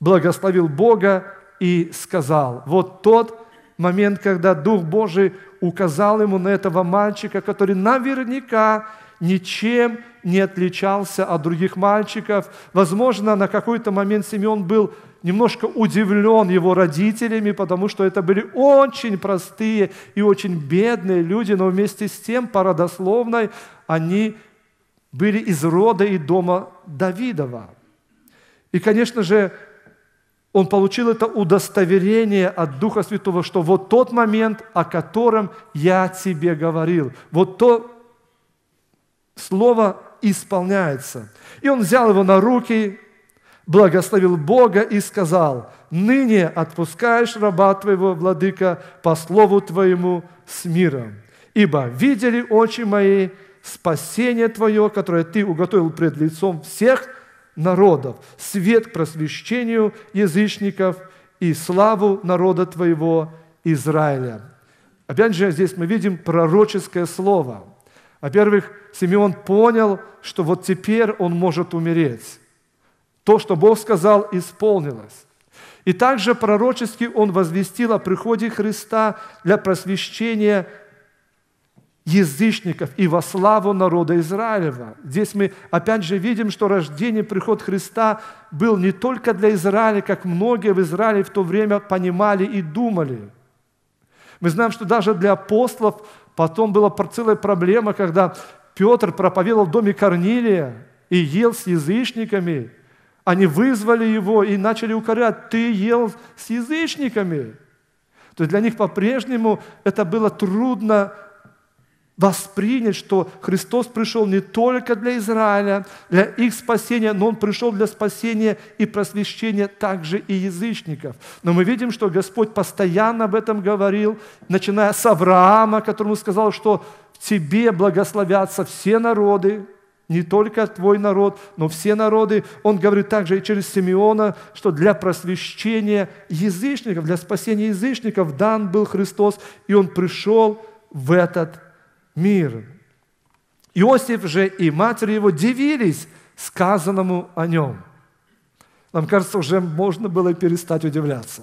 благословил Бога и сказал. Вот тот момент, когда Дух Божий указал ему на этого мальчика, который наверняка ничем не отличался от других мальчиков. Возможно, на какой-то момент Симеон был немножко удивлен его родителями, потому что это были очень простые и очень бедные люди, но вместе с тем, по родословной, они были из рода и дома Давидова. И, конечно же, он получил это удостоверение от Духа Святого, что вот тот момент, о котором я тебе говорил, вот то слово исполняется. И он взял его на руки, благословил Бога и сказал: «Ныне отпускаешь раба твоего, владыка, по слову твоему с миром. Ибо видели очи мои спасение твое, которое ты уготовил пред лицом всех народов, свет к просвещению язычников и славу народа твоего Израиля». Опять же, здесь мы видим пророческое слово. Во-первых, Симеон понял, что вот теперь он может умереть. То, что Бог сказал, исполнилось. И также пророчески он возвестил о приходе Христа для просвещения язычников и во славу народа Израилева. Здесь мы опять же видим, что рождение, приход Христа был не только для Израиля, как многие в Израиле в то время понимали и думали. Мы знаем, что даже для апостолов потом была целая проблема, когда Петр проповедовал в доме Корнилия и ел с язычниками. Они вызвали его и начали укорять: «Ты ел с язычниками». То есть для них по-прежнему это было трудно воспринять, что Христос пришел не только для Израиля, для их спасения, но Он пришел для спасения и просвещения также и язычников. Но мы видим, что Господь постоянно об этом говорил, начиная с Авраама, которому сказал, что «в тебе благословятся все народы», не только твой народ, но все народы. Он говорит также и через Симеона, что для просвещения язычников, для спасения язычников дан был Христос, и Он пришел в этот мир. Иосиф же и матери его дивились сказанному о нем. Нам кажется, уже можно было перестать удивляться.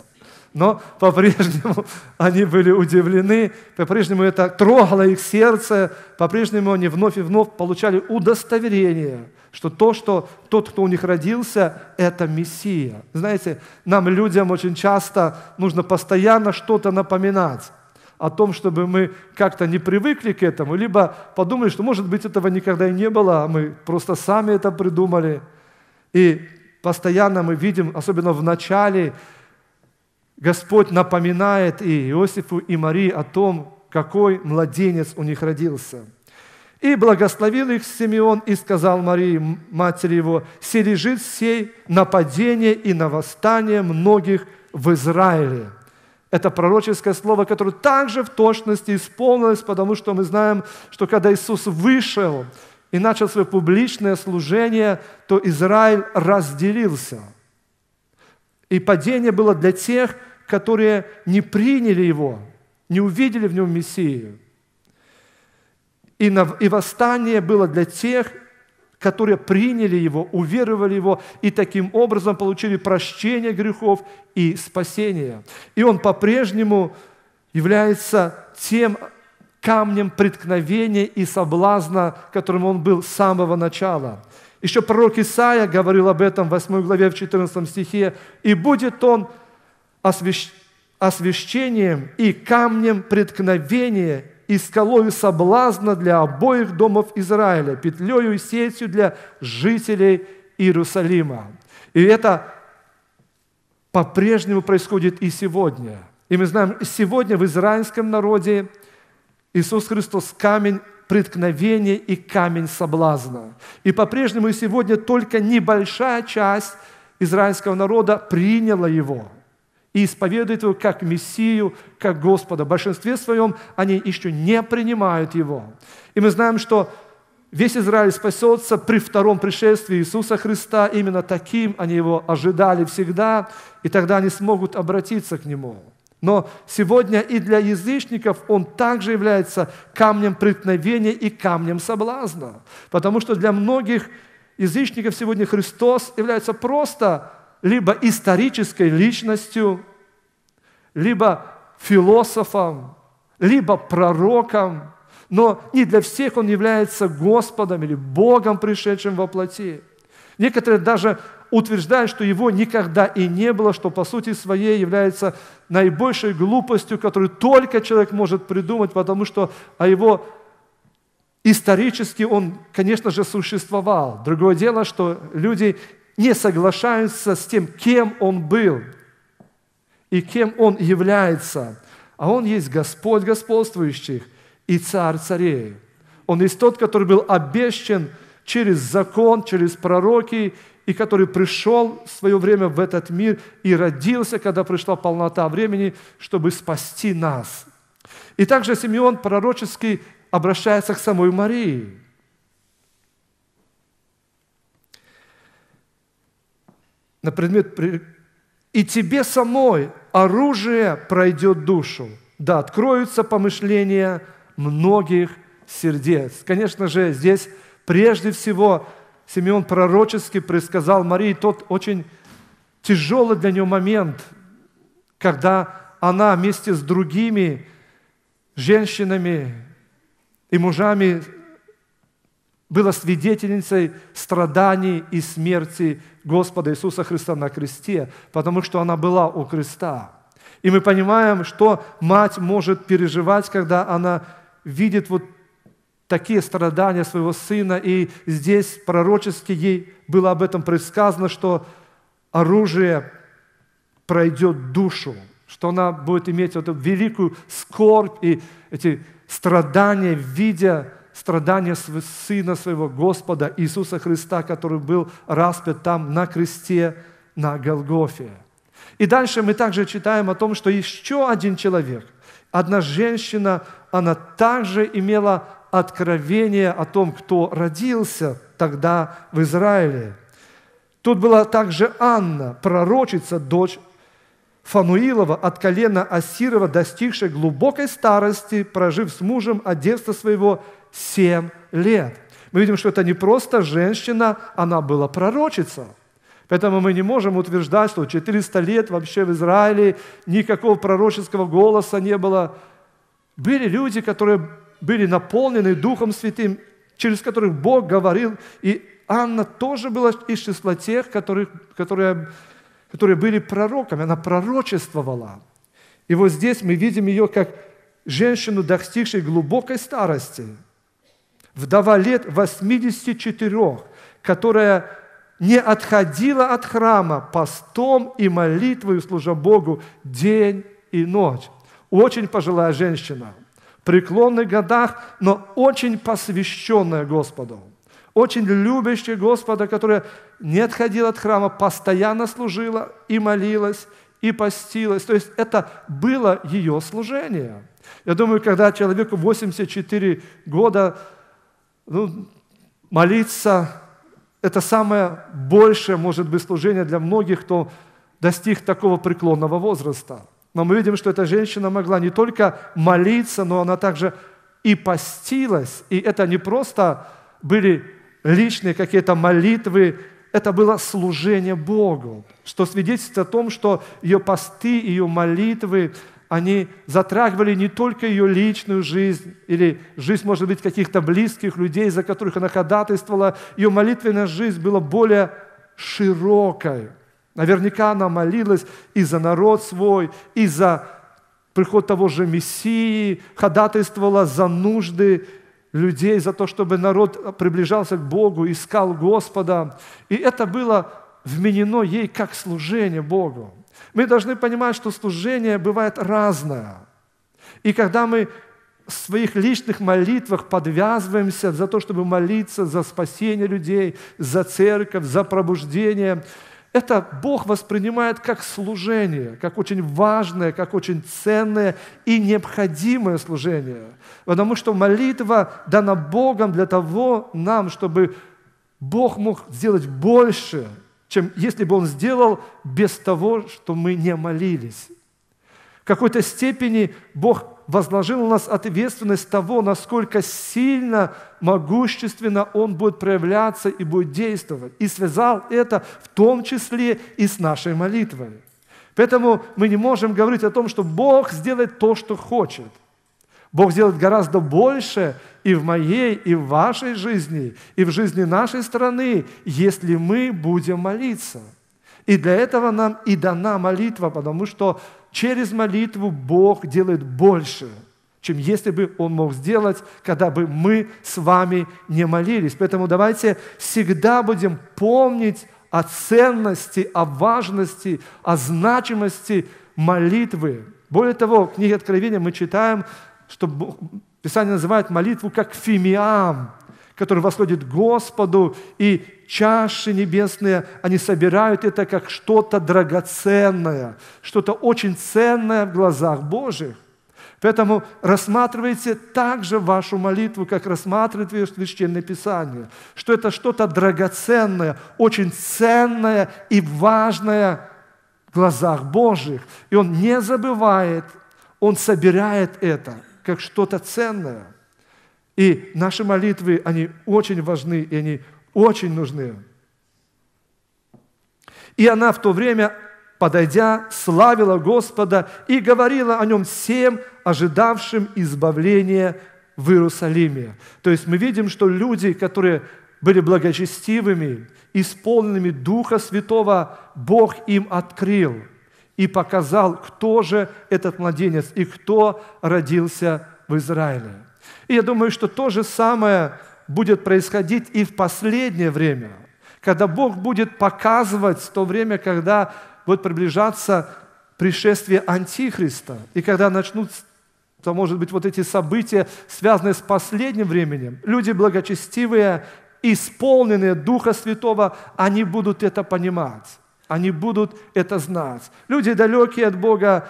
Но по-прежнему они были удивлены, по-прежнему это трогало их сердце, по-прежнему они вновь и вновь получали удостоверение, что то, что тот, кто у них родился, это Мессия. Знаете, нам, людям, очень часто нужно постоянно что-то напоминать о том, чтобы мы как-то не привыкли к этому, либо подумали, что, может быть, этого никогда и не было, а мы просто сами это придумали. И постоянно мы видим, особенно в начале, Господь напоминает и Иосифу, и Марии о том, какой младенец у них родился. «И благословил их Симеон, и сказал Марии, матери его: „Се лежит сей нападение и на восстание многих в Израиле“». Это пророческое слово, которое также в точности исполнилось, потому что мы знаем, что когда Иисус вышел и начал свое публичное служение, то Израиль разделился. И падение было для тех, которые не приняли Его, не увидели в Нем Мессию. И, на, и восстание было для тех, которые приняли Его, уверовали Его и таким образом получили прощение грехов и спасение. И Он по-прежнему является тем камнем преткновения и соблазна, которым Он был с самого начала. Еще пророк Исаия говорил об этом в восьмой главе, в четырнадцатом стихе: «И будет он освящ... освящением и камнем преткновения, и скалою соблазна для обоих домов Израиля, петлею и сетью для жителей Иерусалима». И это по-прежнему происходит и сегодня. И мы знаем, сегодня в израильском народе Иисус Христос – камень преткновение и камень соблазна. И по-прежнему сегодня только небольшая часть израильского народа приняла его и исповедует его как Мессию, как Господа. В большинстве своем они еще не принимают его. И мы знаем, что весь Израиль спасется при втором пришествии Иисуса Христа. Именно таким они его ожидали всегда, и тогда они смогут обратиться к нему. Но сегодня и для язычников он также является камнем преткновения и камнем соблазна. Потому что для многих язычников сегодня Христос является просто либо исторической личностью, либо философом, либо пророком. Но не для всех он является Господом или Богом, пришедшим во плоти. Некоторые даже утверждают, что его никогда и не было, что по сути своей является наибольшей глупостью, которую только человек может придумать, потому что а его исторически он, конечно же, существовал. Другое дело, что люди не соглашаются с тем, кем он был. и кем Он является. А Он есть Господь господствующих и Царь царей. Он есть Тот, который был обещан через закон, через пророки, и который пришел в свое время в этот мир и родился, когда пришла полнота времени, чтобы спасти нас. И также Симеон пророчески обращается к самой Марии. На предмет «И тебе самой оружие пройдет душу, да откроются помышления многих сердец». Конечно же, здесь прежде всего Симеон пророчески предсказал Марии тот очень тяжелый для нее момент, когда она вместе с другими женщинами и мужами была свидетельницей страданий и смерти Господа Иисуса Христа на кресте, потому что она была у креста. И мы понимаем, что мать может переживать, когда она видит вот такие страдания своего сына, и здесь пророчески ей было об этом предсказано, что оружие пройдет душу, что она будет иметь вот эту великую скорбь и эти страдания, видя страдания сына своего Господа Иисуса Христа, который был распят там на кресте, на Голгофе. И дальше мы также читаем о том, что еще один человек, одна женщина, она также имела откровение о том, кто родился тогда в Израиле. Тут была также Анна, пророчица, дочь Фануилова, от колена Асирова, достигшая глубокой старости, прожив с мужем от детства своего семь лет. Мы видим, что это не просто женщина, она была пророчица. Поэтому мы не можем утверждать, что четыреста лет вообще в Израиле никакого пророческого голоса не было. Были люди, которые были наполнены Духом Святым, через которых Бог говорил, и Анна тоже была из числа тех, которых, которые, которые были пророками, она пророчествовала. И вот здесь мы видим ее как женщину, достигшую глубокой старости, вдова лет восьмидесяти четырёх, которая не отходила от храма постом и молитвой, служа Богу день и ночь. Очень пожилая женщина, в преклонных годах, но очень посвященная Господу, очень любящая Господа, которая не отходила от храма, постоянно служила и молилась, и постилась. То есть это было ее служение. Я думаю, когда человеку восемьдесят четыре года, ну, молиться, это самое большее, может быть, служение для многих, кто достиг такого преклонного возраста. Но мы видим, что эта женщина могла не только молиться, но она также и постилась. И это не просто были личные какие-то молитвы, это было служение Богу, что свидетельствует о том, что ее посты, ее молитвы, они затрагивали не только ее личную жизнь или жизнь, может быть, каких-то близких людей, за которых она ходатайствовала. Ее молитвенная жизнь была более широкой. Наверняка она молилась и за народ свой, и за приход того же Мессии, ходатайствовала за нужды людей, за то, чтобы народ приближался к Богу, искал Господа. И это было вменено ей как служение Богу. Мы должны понимать, что служение бывает разное. И когда мы в своих личных молитвах подвязываемся за то, чтобы молиться за спасение людей, за церковь, за пробуждение, это Бог воспринимает как служение, как очень важное, как очень ценное и необходимое служение. Потому что молитва дана Богом для того нам, чтобы Бог мог сделать больше, чем если бы Он сделал без того, что мы не молились. В какой-то степени Бог возложил на нас ответственность того, насколько сильно, могущественно Он будет проявляться и будет действовать. И связал это в том числе и с нашей молитвой. Поэтому мы не можем говорить о том, что Бог сделает то, что хочет. Бог сделает гораздо больше и в моей, и в вашей жизни, и в жизни нашей страны, если мы будем молиться. И для этого нам и дана молитва, потому что через молитву Бог делает больше, чем если бы Он мог сделать, когда бы мы с вами не молились. Поэтому давайте всегда будем помнить о ценности, о важности, о значимости молитвы. Более того, в книге Откровения мы читаем, что Писание называет молитву как фимиам, который восходит к Господу, и чаши небесные, они собирают это как что-то драгоценное, что-то очень ценное в глазах Божьих. Поэтому рассматривайте также вашу молитву, как рассматривает Священное Писание, что это что-то драгоценное, очень ценное и важное в глазах Божьих. И Он не забывает, Он собирает это как что-то ценное. И наши молитвы, они очень важны, и они очень нужны. И она в то время, подойдя, славила Господа и говорила о Нем всем, ожидавшим избавления в Иерусалиме. То есть мы видим, что люди, которые были благочестивыми, исполненными Духа Святого, Бог им открыл и показал, кто же этот младенец и кто родился в Израиле. И я думаю, что то же самое будет происходить и в последнее время, когда Бог будет показывать в то время, когда будет приближаться пришествие Антихриста, и когда начнутся, может быть, вот эти события, связанные с последним временем. Люди благочестивые, исполненные Духа Святого, они будут это понимать, они будут это знать. Люди, далекие от Бога,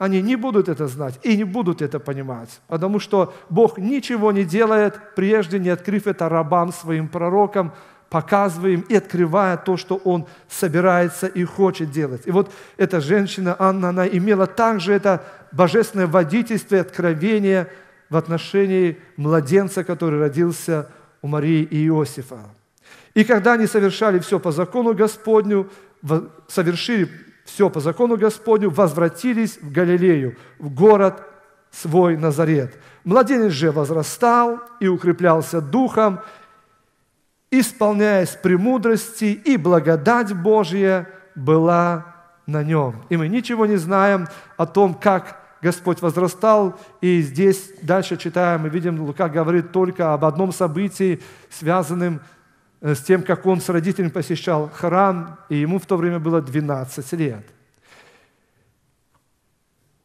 они не будут это знать и не будут это понимать, потому что Бог ничего не делает, прежде не открыв это рабам своим пророкам, показывая им и открывая то, что Он собирается и хочет делать. И вот эта женщина Анна, она имела также это божественное водительство и откровение в отношении младенца, который родился у Марии и Иосифа. И когда они совершали все по закону Господню, совершили все по закону Господню, возвратились в Галилею, в город свой Назарет. Младенец же возрастал и укреплялся духом, исполняясь премудрости, и благодать Божья была на нем. И мы ничего не знаем о том, как Господь возрастал, и здесь дальше читаем, мы видим, Лука говорит только об одном событии, связанном с с тем, как он с родителями посещал храм, и ему в то время было двенадцать лет.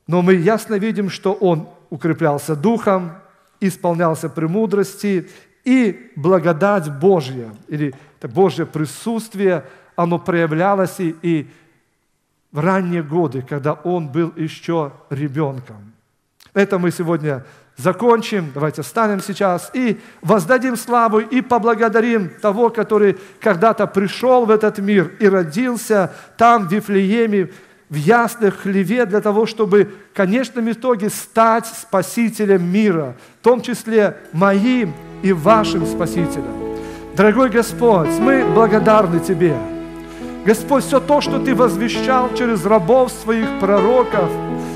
Но мы ясно видим, что он укреплялся духом, исполнялся премудрости, и благодать Божья, или Божье присутствие, оно проявлялось и, и в ранние годы, когда он был еще ребенком. Это мы сегодня закончим, давайте встанем сейчас и воздадим славу и поблагодарим того, который когда-то пришел в этот мир и родился там, в Вифлееме, в ясных хлеве, для того, чтобы в конечном итоге стать спасителем мира, в том числе моим и вашим спасителем. Дорогой Господь, мы благодарны Тебе. Господь, все то, что Ты возвещал через рабов Своих пророков,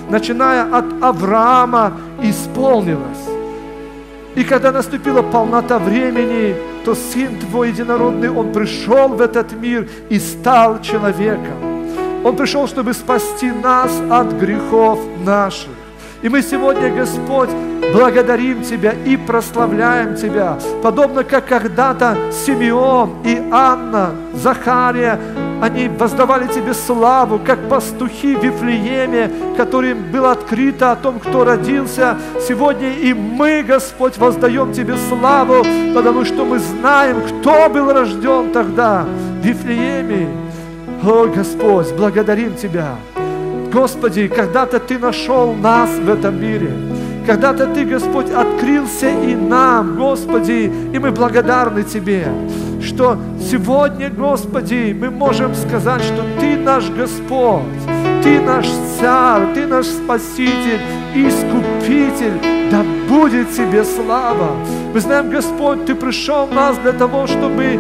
начиная от Авраама, исполнилось. И когда наступила полнота времени, то Сын Твой Единородный, Он пришел в этот мир и стал человеком. Он пришел, чтобы спасти нас от грехов наших. И мы сегодня, Господь, благодарим Тебя и прославляем Тебя, подобно как когда-то Симеон и Анна, Захария, они воздавали Тебе славу, как пастухи в Вифлееме, которым было открыто о том, кто родился. Сегодня и мы, Господь, воздаем Тебе славу, потому что мы знаем, кто был рожден тогда в Вифлееме. О, Господь, благодарим Тебя. Господи, когда-то Ты нашел нас в этом мире. Когда-то Ты, Господь, открылся и нам, Господи, и мы благодарны Тебе, что сегодня, Господи, мы можем сказать, что Ты наш Господь, Ты наш Царь, Ты наш Спаситель, Искупитель, да будет Тебе слава. Мы знаем, Господь, Ты пришел в нас для того, чтобы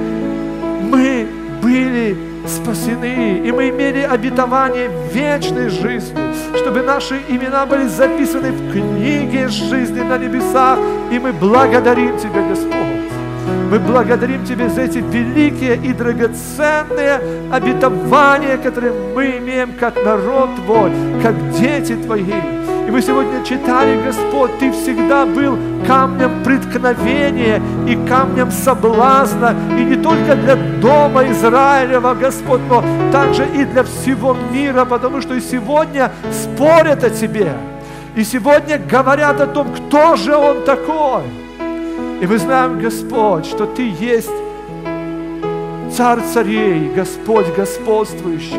мы были спасены, и мы имели обетование вечной жизни, чтобы наши имена были записаны в книге жизни на небесах, и мы благодарим Тебя, Господь. Мы благодарим Тебя за эти великие и драгоценные обетования, которые мы имеем как народ Твой, как дети Твои. И мы сегодня читали, Господь, Ты всегда был камнем преткновения и камнем соблазна, и не только для дома Израилева, Господь, но также и для всего мира, потому что и сегодня спорят о Тебе, и сегодня говорят о том, кто же Он такой. И мы знаем, Господь, что Ты есть Царь царей, Господь господствующий.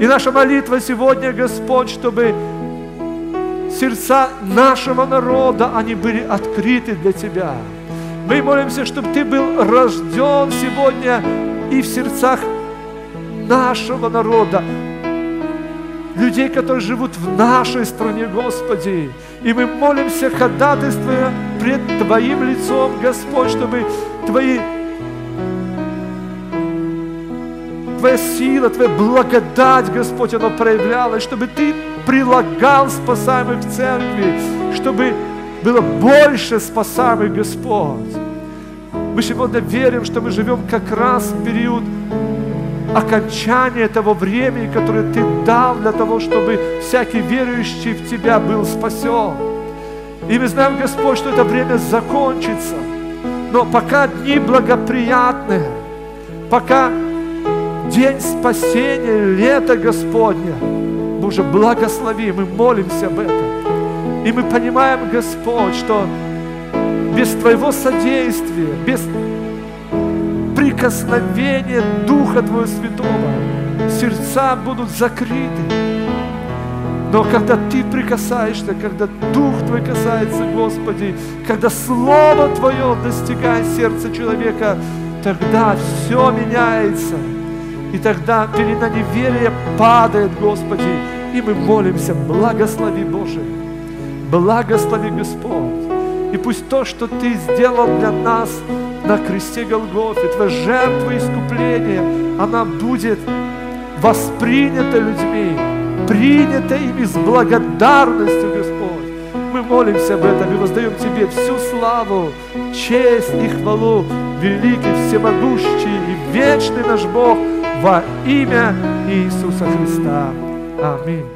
И наша молитва сегодня, Господь, чтобы сердца нашего народа, они были открыты для Тебя. Мы молимся, чтобы Ты был рожден сегодня и в сердцах нашего народа, людей, которые живут в нашей стране, Господи. И мы молимся, ходатайствуя пред Твоим лицом, Господь, чтобы Твои, Твоя сила, Твоя благодать, Господь, она проявлялась, чтобы Ты прилагал спасаемых в церкви, чтобы было больше спасаемых, Господь. Мы сегодня верим, что мы живем как раз в период окончания того времени, которое Ты дал для того, чтобы всякий верующий в Тебя был спасен. И мы знаем, Господь, что это время закончится. Но пока дни благоприятны, пока день спасения, лето Господне, Боже, благослови, мы молимся об этом. И мы понимаем, Господь, что без Твоего содействия, без прикосновения Духа Твоего Святого сердца будут закрыты. Но когда Ты прикасаешься, когда Дух Твой касается, Господи, когда Слово Твое достигает сердца человека, тогда все меняется. И тогда пелена неверия падает, Господи, и мы молимся, благослови, Боже, благослови, Господь. И пусть то, что Ты сделал для нас на кресте Голгофе, Твоя жертва искупления, она будет воспринята людьми, принята ими с благодарностью, Господь. Мы молимся об этом и воздаем Тебе всю славу, честь и хвалу, великий, всемогущий и вечный наш Бог, во имя Иисуса Христа. Аминь.